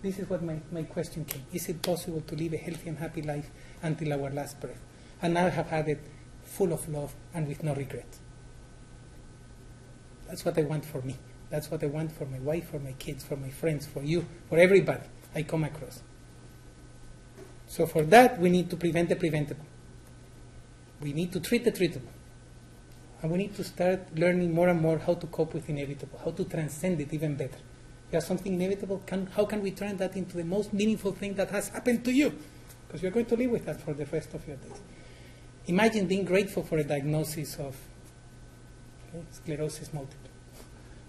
this is what my, my question came. Is it possible to live a healthy and happy life until our last breath? And now I have had it full of love and with no regrets. That's what I want for me. That's what I want for my wife, for my kids, for my friends, for you, for everybody I come across. So for that, we need to prevent the preventable. We need to treat the treatable. And we need to start learning more and more how to cope with inevitable, how to transcend it even better. If you have something inevitable, can, how can we turn that into the most meaningful thing that has happened to you? Because you're going to live with that for the rest of your days. Imagine being grateful for a diagnosis of okay, sclerosis multiple.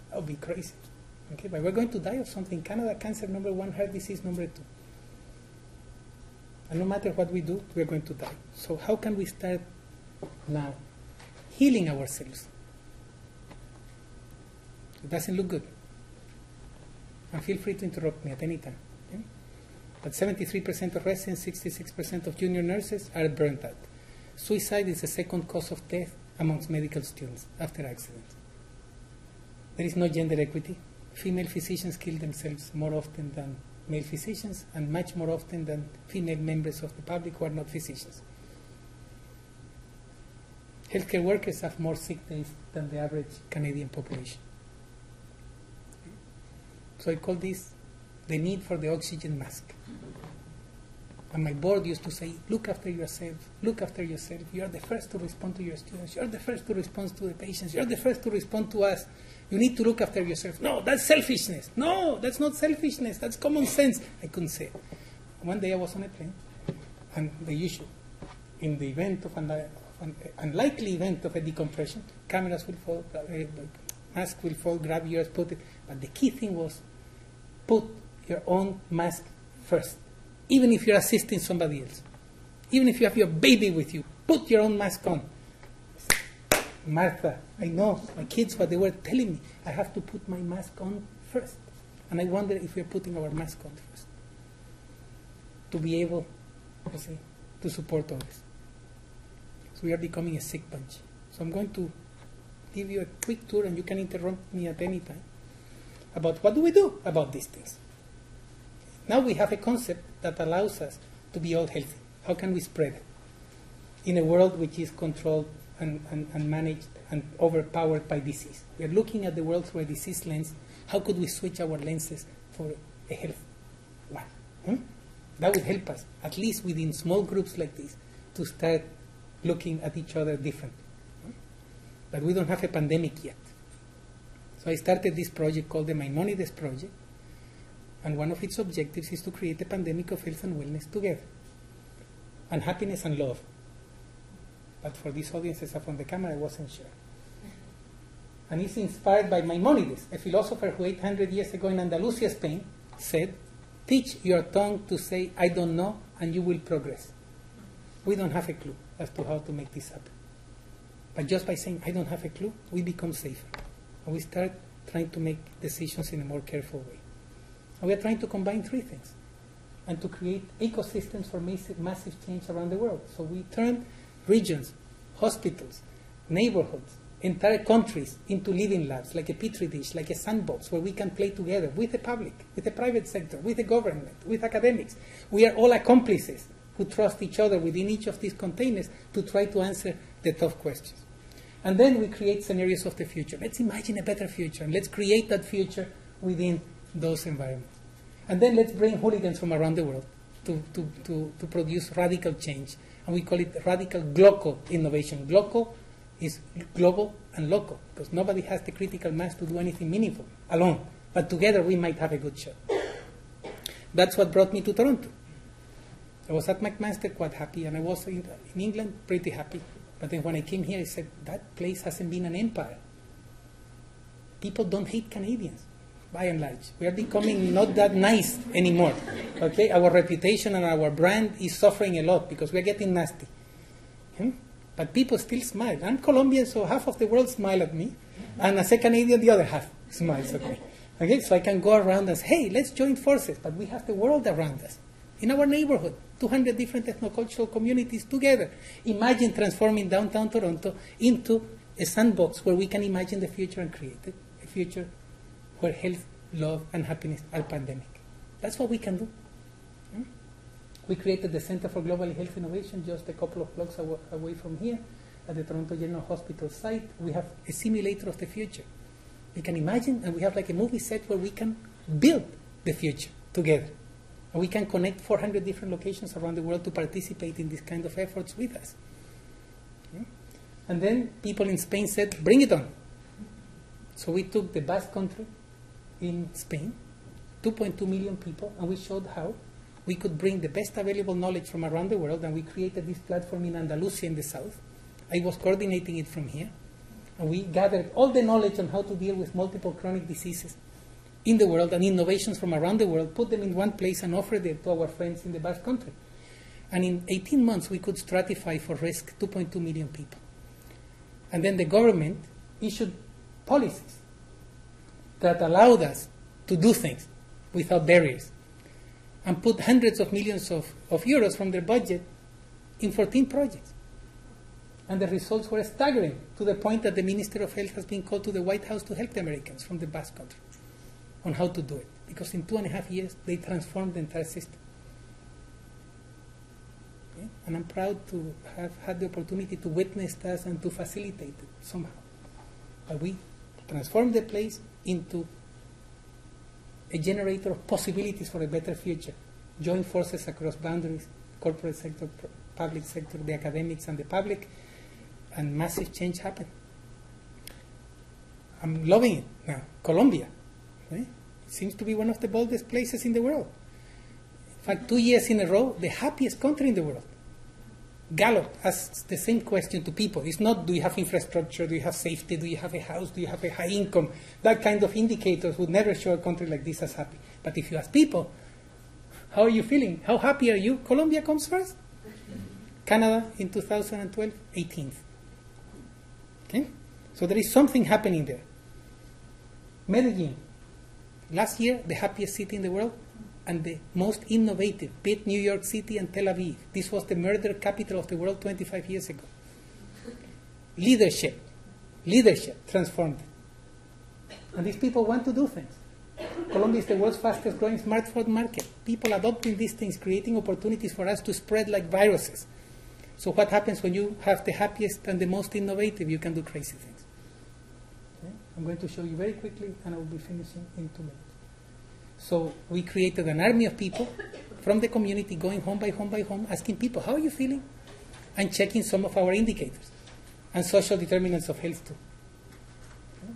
That would be crazy. Okay, but we're going to die of something. Canada cancer number one, heart disease number two. And no matter what we do, we're going to die. So how can we start now healing ourselves? It doesn't look good. And feel free to interrupt me at any time. Okay? But seventy-three percent of residents, sixty-six percent of junior nurses are burnt out. Suicide is the second cause of death amongst medical students after accidents. There is no gender equity. Female physicians kill themselves more often than male physicians, and much more often than female members of the public who are not physicians. Healthcare workers have more sick days than the average Canadian population. So I call this the need for the oxygen mask. And my board used to say, look after yourself, look after yourself. You are the first to respond to your students. You are the first to respond to the patients. You are the first to respond to us. You need to look after yourself. No, that's selfishness. No, that's not selfishness. That's common sense. I couldn't say it. One day I was on a plane, and the usual, in the event of an, of an unlikely event of a decompression, cameras will fall, mask will fall, grab yours, put it. But the key thing was, put your own mask first. even if you're assisting somebody else. Even if you have your baby with you, put your own mask on. Martha, I know, my kids, what they were telling me, I have to put my mask on first. And I wonder if we're putting our mask on first to be able, I say, to support others. So we are becoming a sick bunch. So I'm going to give you a quick tour, and you can interrupt me at any time, about what do we do about these things. Now we have a concept that allows us to be all healthy. How can we spread it in a world which is controlled and, and, and managed and overpowered by disease? We are looking at the world through a disease lens. How could we switch our lenses for a health one? Hmm? That would help us, at least within small groups like this, to start looking at each other differently. Hmm? But we don't have a pandemic yet. So I started this project called the Maimonides Project, and one of its objectives is to create a pandemic of health and wellness together, and happiness and love. But for these audiences up on the camera, I wasn't sure. And it's inspired by Maimonides, a philosopher who eight hundred years ago in Andalusia, Spain, said, teach your tongue to say, I don't know, and you will progress. We don't have a clue as to how to make this happen. But just by saying, I don't have a clue, we become safer. And we start trying to make decisions in a more careful way. And we are trying to combine three things, and to create ecosystems for massive, massive change around the world. So we turn regions, hospitals, neighborhoods, entire countries into living labs, like a petri dish, like a sandbox, where we can play together with the public, with the private sector, with the government, with academics. We are all accomplices who trust each other within each of these containers to try to answer the tough questions. And then we create scenarios of the future. Let's imagine a better future, and let's create that future within those environments. And then let's bring hooligans from around the world to, to, to, to produce radical change. And we call it radical global innovation. Global is global and local, because nobody has the critical mass to do anything meaningful alone. But together we might have a good shot. That's what brought me to Toronto. I was at McMaster quite happy, and I was in, in England pretty happy. But then when I came here, I said, that place hasn't been an empire. People don't hate Canadians. By and large, we are becoming not that nice anymore. Okay, our reputation and our brand is suffering a lot because we are getting nasty. Hmm? But people still smile. I'm Colombian, so half of the world smile at me, and as a Canadian, the other half smiles at me. Okay, so I can go around and say, "Hey, let's join forces." But we have the world around us, in our neighborhood, two hundred different ethnocultural communities together. Imagine transforming downtown Toronto into a sandbox where we can imagine the future and create it, a future where health, love, and happiness are pandemic. That's what we can do. Hmm? We created the Center for Global eHealth Innovation just a couple of blocks aw away from here at the Toronto General Hospital site. We have a simulator of the future. We can imagine, and we have like a movie set where we can build the future together. And we can connect four hundred different locations around the world to participate in this kind of efforts with us. Hmm? And then people in Spain said, bring it on. So we took the Basque Country in Spain, two point two million people, and we showed how we could bring the best available knowledge from around the world, and we created this platform in Andalusia in the south. I was coordinating it from here, and we gathered all the knowledge on how to deal with multiple chronic diseases in the world and innovations from around the world, put them in one place and offered it to our friends in the Basque Country. And in eighteen months, we could stratify for risk two point two million people. And then the government issued policies that allowed us to do things without barriers and put hundreds of millions of, of euros from their budget in fourteen projects. And the results were staggering, to the point that the Minister of Health has been called to the White House to help the Americans from the Basque Country on how to do it, because in two and a half years, they transformed the entire system. Okay? And I'm proud to have had the opportunity to witness that and to facilitate it somehow. But we transformed the place into a generator of possibilities for a better future. Join forces across boundaries, corporate sector, public sector, the academics and the public, and massive change happened. I'm loving it now. Colombia, eh? It seems to be one of the boldest places in the world. In fact, two years in a row, the happiest country in the world. Gallup asks the same question to people. It's not, do you have infrastructure, do you have safety, do you have a house, do you have a high income? That kind of indicators would never show a country like this as happy. But if you ask people, How are you feeling? How happy are you? Colombia comes first. Canada in two thousand twelve, eighteenth. Okay? So there is something happening there. Medellin, last year, the happiest city in the world and the most innovative, beat New York City and Tel Aviv. This was the murder capital of the world twenty-five years ago. Leadership, leadership transformed. And these people want to do things. Colombia is the world's fastest growing smartphone market. People adopting these things, creating opportunities for us to spread like viruses. So what happens when you have the happiest and the most innovative? You can do crazy things. Okay? I'm going to show you very quickly, and I will be finishing in two minutes. So we created an army of people from the community, going home by home by home, asking people, how are you feeling? And checking some of our indicators and social determinants of health too. Okay?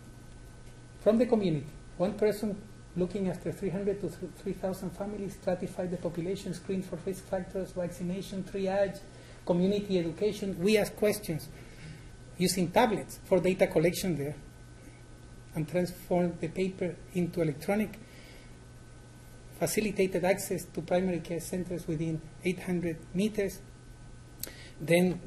From the community, one person looking after three hundred to three thousand families, stratified the population, screened for risk factors, vaccination, triage, community education. We asked questions using tablets for data collection there and transformed the paper into electronic, facilitated access to primary care centers within eight hundred meters. Then,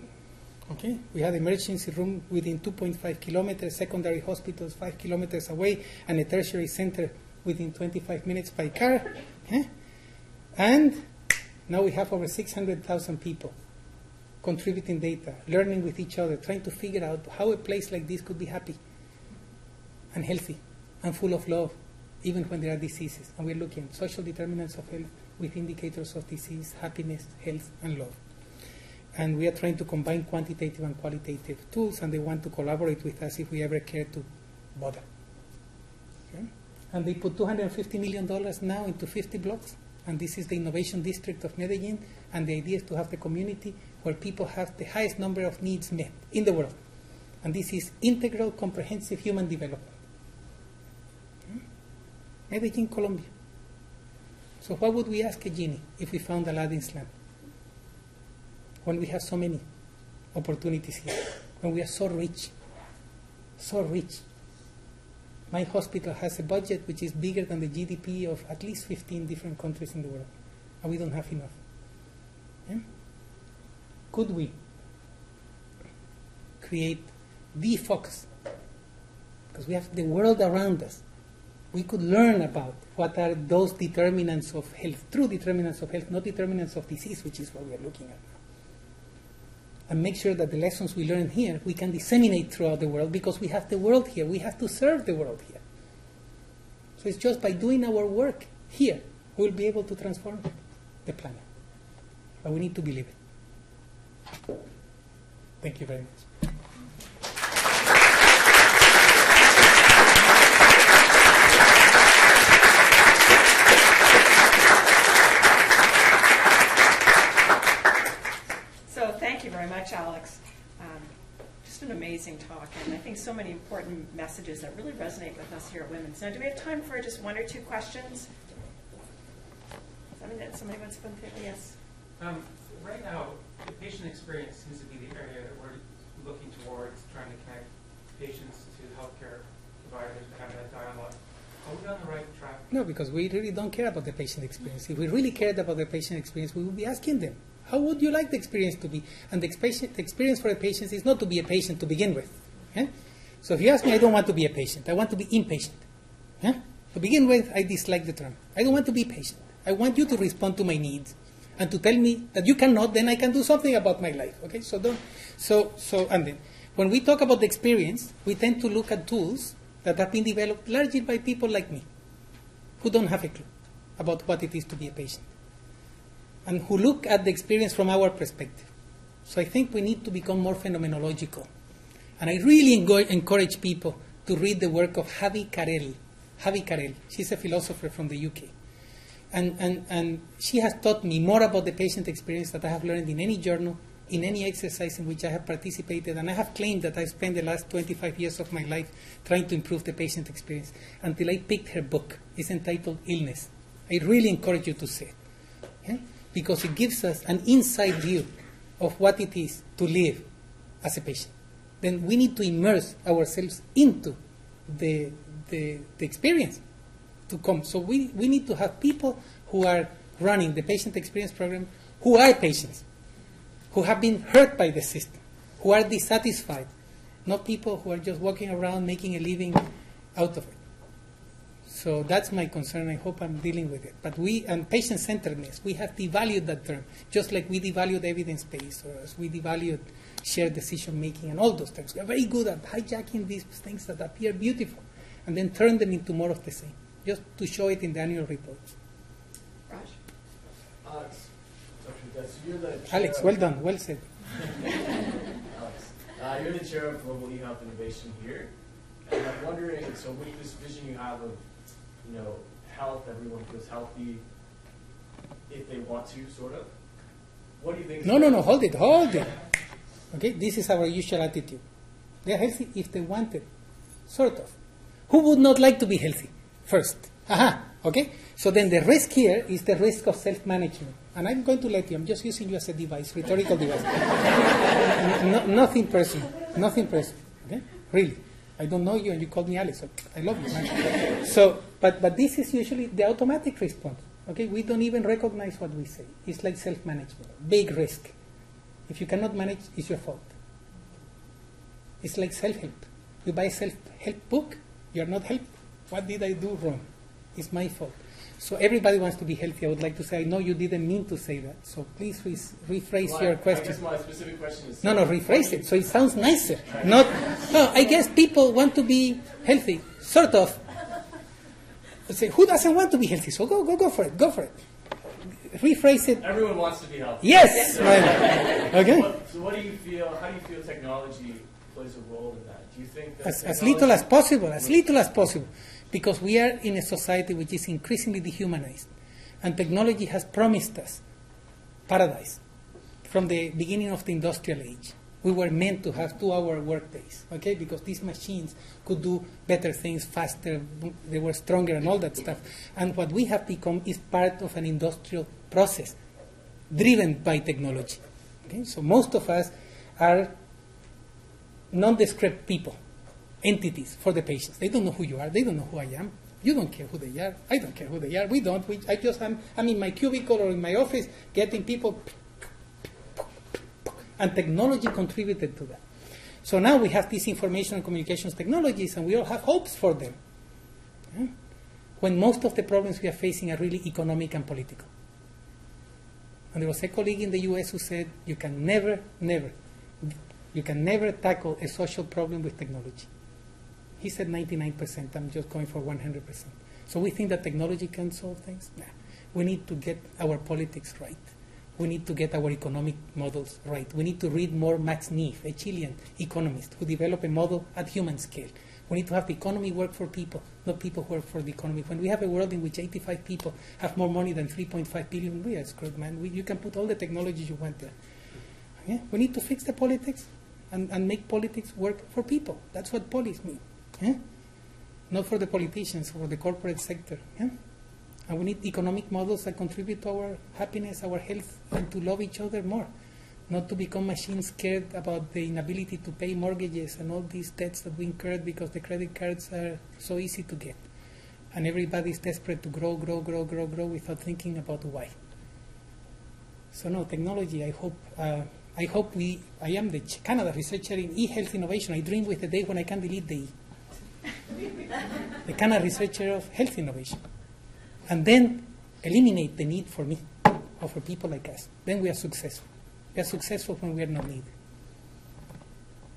okay, we had emergency room within two point five kilometers, secondary hospitals five kilometers away, and a tertiary center within twenty-five minutes by car. Okay? And now we have over six hundred thousand people contributing data, learning with each other, trying to figure out how a place like this could be happy and healthy and full of love, even when there are diseases. And we're looking at social determinants of health with indicators of disease, happiness, health, and love. And we are trying to combine quantitative and qualitative tools, and they want to collaborate with us if we ever care to bother. Okay? And they put two hundred fifty million dollars now into fifty blocks, and this is the innovation district of Medellin, and the idea is to have the community where people have the highest number of needs met in the world. And this is integral, comprehensive human development. Okay? Medellin, Colombia. So what would we ask a genie if we found Aladdin's lamp? When we have so many opportunities here, when we are so rich, so rich. My hospital has a budget which is bigger than the G D P of at least fifteen different countries in the world, and we don't have enough. Yeah? Could we create the focus? Because we have the world around us. We could learn about what are those determinants of health, true determinants of health, not determinants of disease, which is what we are looking at. And make sure that the lessons we learn here, we can disseminate throughout the world, because we have the world here. We have to serve the world here. So it's just by doing our work here, we'll be able to transform the planet. But we need to believe it. Thank you very much. Alex, um, just an amazing talk, and I think so many important messages that really resonate with us here at Women's. Now, do we have time for just one or two questions? Somebody wants to come through? Yes. Um, right now, the patient experience seems to be the area that we're looking towards, trying to connect patients to healthcare providers and have that dialogue. Are we on the right track? No, because we really don't care about the patient experience. If we really cared about the patient experience, we would be asking them, how would you like the experience to be? And the experience for the patients is not to be a patient to begin with. Okay? So if you ask me, I don't want to be a patient. I want to be impatient. Okay? To begin with, I dislike the term. I don't want to be patient. I want you to respond to my needs and to tell me that you cannot, then I can do something about my life. Okay? So don't. So, so, and then, when we talk about the experience, we tend to look at tools that have been developed largely by people like me, who don't have a clue about what it is to be a patient, and who look at the experience from our perspective. So I think we need to become more phenomenological. And I really encourage people to read the work of Havi Carel. Havi Carel, she's a philosopher from the U K. And, and, and she has taught me more about the patient experience that I have learned in any journal, in any exercise in which I have participated. And I have claimed that I spent the last twenty-five years of my life trying to improve the patient experience until I picked her book. It's entitled Illness. I really encourage you to see it. Okay? Because it gives us an inside view of what it is to live as a patient. Then we need to immerse ourselves into the, the, the experience to come. So we, we need to have people who are running the patient experience program who are patients, who have been hurt by the system, who are dissatisfied, not people who are just walking around making a living out of it. So that's my concern. I hope I'm dealing with it. But we, and patient-centeredness, we have devalued that term, just like we devalued evidence-based, or as we devalued shared decision-making and all those terms. We are very good at hijacking these things that appear beautiful and then turn them into more of the same, just to show it in the annual reports. Raj? Alex, you're the chair Alex, well done, well said. Alex, uh, you're the chair of Global eHealth Innovation here. And I'm wondering, so with this vision you have of, you know, health, everyone feels healthy if they want to, sort of, what do you think? No, no, no, hold it, hold it. Okay, this is our usual attitude. They're healthy if they want it, sort of. Who would not like to be healthy first? Aha, okay? So then the risk here is the risk of self-management. And I'm going to let you, I'm just using you as a device, rhetorical device. no, nothing personal, nothing personal, okay? Really. I don't know you, and you called me Alex. So I love you, man. So, but, but this is usually the automatic response. Okay, we don't even recognize what we say. It's like self-management, big risk. If you cannot manage, it's your fault. It's like self-help. You buy a self-help book, you're not helped. What did I do wrong? It's my fault. So everybody wants to be healthy. I would like to say, I know you didn't mean to say that. So please re rephrase well, your I, question. I guess my specific question is... No, no, rephrase it so it sounds nicer. Right. Not, no, I guess people want to be healthy, sort of. Say, who doesn't want to be healthy? So go, go, go for it, go for it. Rephrase it. Everyone wants to be healthy. Yes. Yes. Okay. What, so what do you feel, how do you feel technology plays a role in that? Do you think that as, as little as possible, as little as possible. Because we are in a society which is increasingly dehumanized. And technology has promised us paradise. From the beginning of the industrial age, we were meant to have two-hour workdays, okay? Because these machines could do better things faster, they were stronger and all that stuff. And what we have become is part of an industrial process driven by technology, okay? So most of us are nondescript people. Entities for the patients. They don't know who you are. They don't know who I am. You don't care who they are. I don't care who they are. We don't. We, I just am I'm in my cubicle or in my office getting people. And technology contributed to that. So now we have these information and communications technologies, and we all have hopes for them. When most of the problems we are facing are really economic and political. And there was a colleague in the U S who said, you can never, never, you can never tackle a social problem with technology. He said ninety-nine percent, I'm just going for one hundred percent. So we think that technology can solve things? Nah. We need to get our politics right. We need to get our economic models right. We need to read more Max Neef, a Chilean economist who developed a model at human scale. We need to have the economy work for people, not people work for the economy. When we have a world in which eighty-five people have more money than three point five billion, we are screwed, man. We, you can put all the technology you want there. Yeah? We need to fix the politics and, and make politics work for people. That's what police mean. Yeah? Not for the politicians, for the corporate sector. Yeah? And we need economic models that contribute to our happiness, our health, and to love each other more. Not to become machines scared about the inability to pay mortgages and all these debts that we incurred because the credit cards are so easy to get. And everybody's desperate to grow, grow, grow, grow, grow without thinking about why. So no, technology, I hope... Uh, I hope we, I am the Canada Research Chair in eHealth Innovation. I dream with the day when I can delete the E. The Canada Research Chair of Health Innovation. And then eliminate the need for me, or for people like us. Then we are successful. We are successful when we are not needed.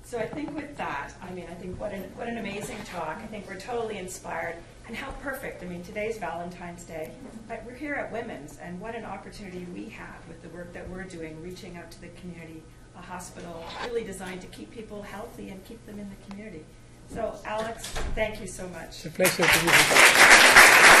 So I think with that, I mean, I think what an, what an amazing talk. I think we're totally inspired. And how perfect. I mean, today's Valentine's Day, but we're here at Women's, and what an opportunity we have with the work that we're doing, reaching out to the community, a hospital really designed to keep people healthy and keep them in the community. So, Alex, thank you so much. It's a pleasure to be here.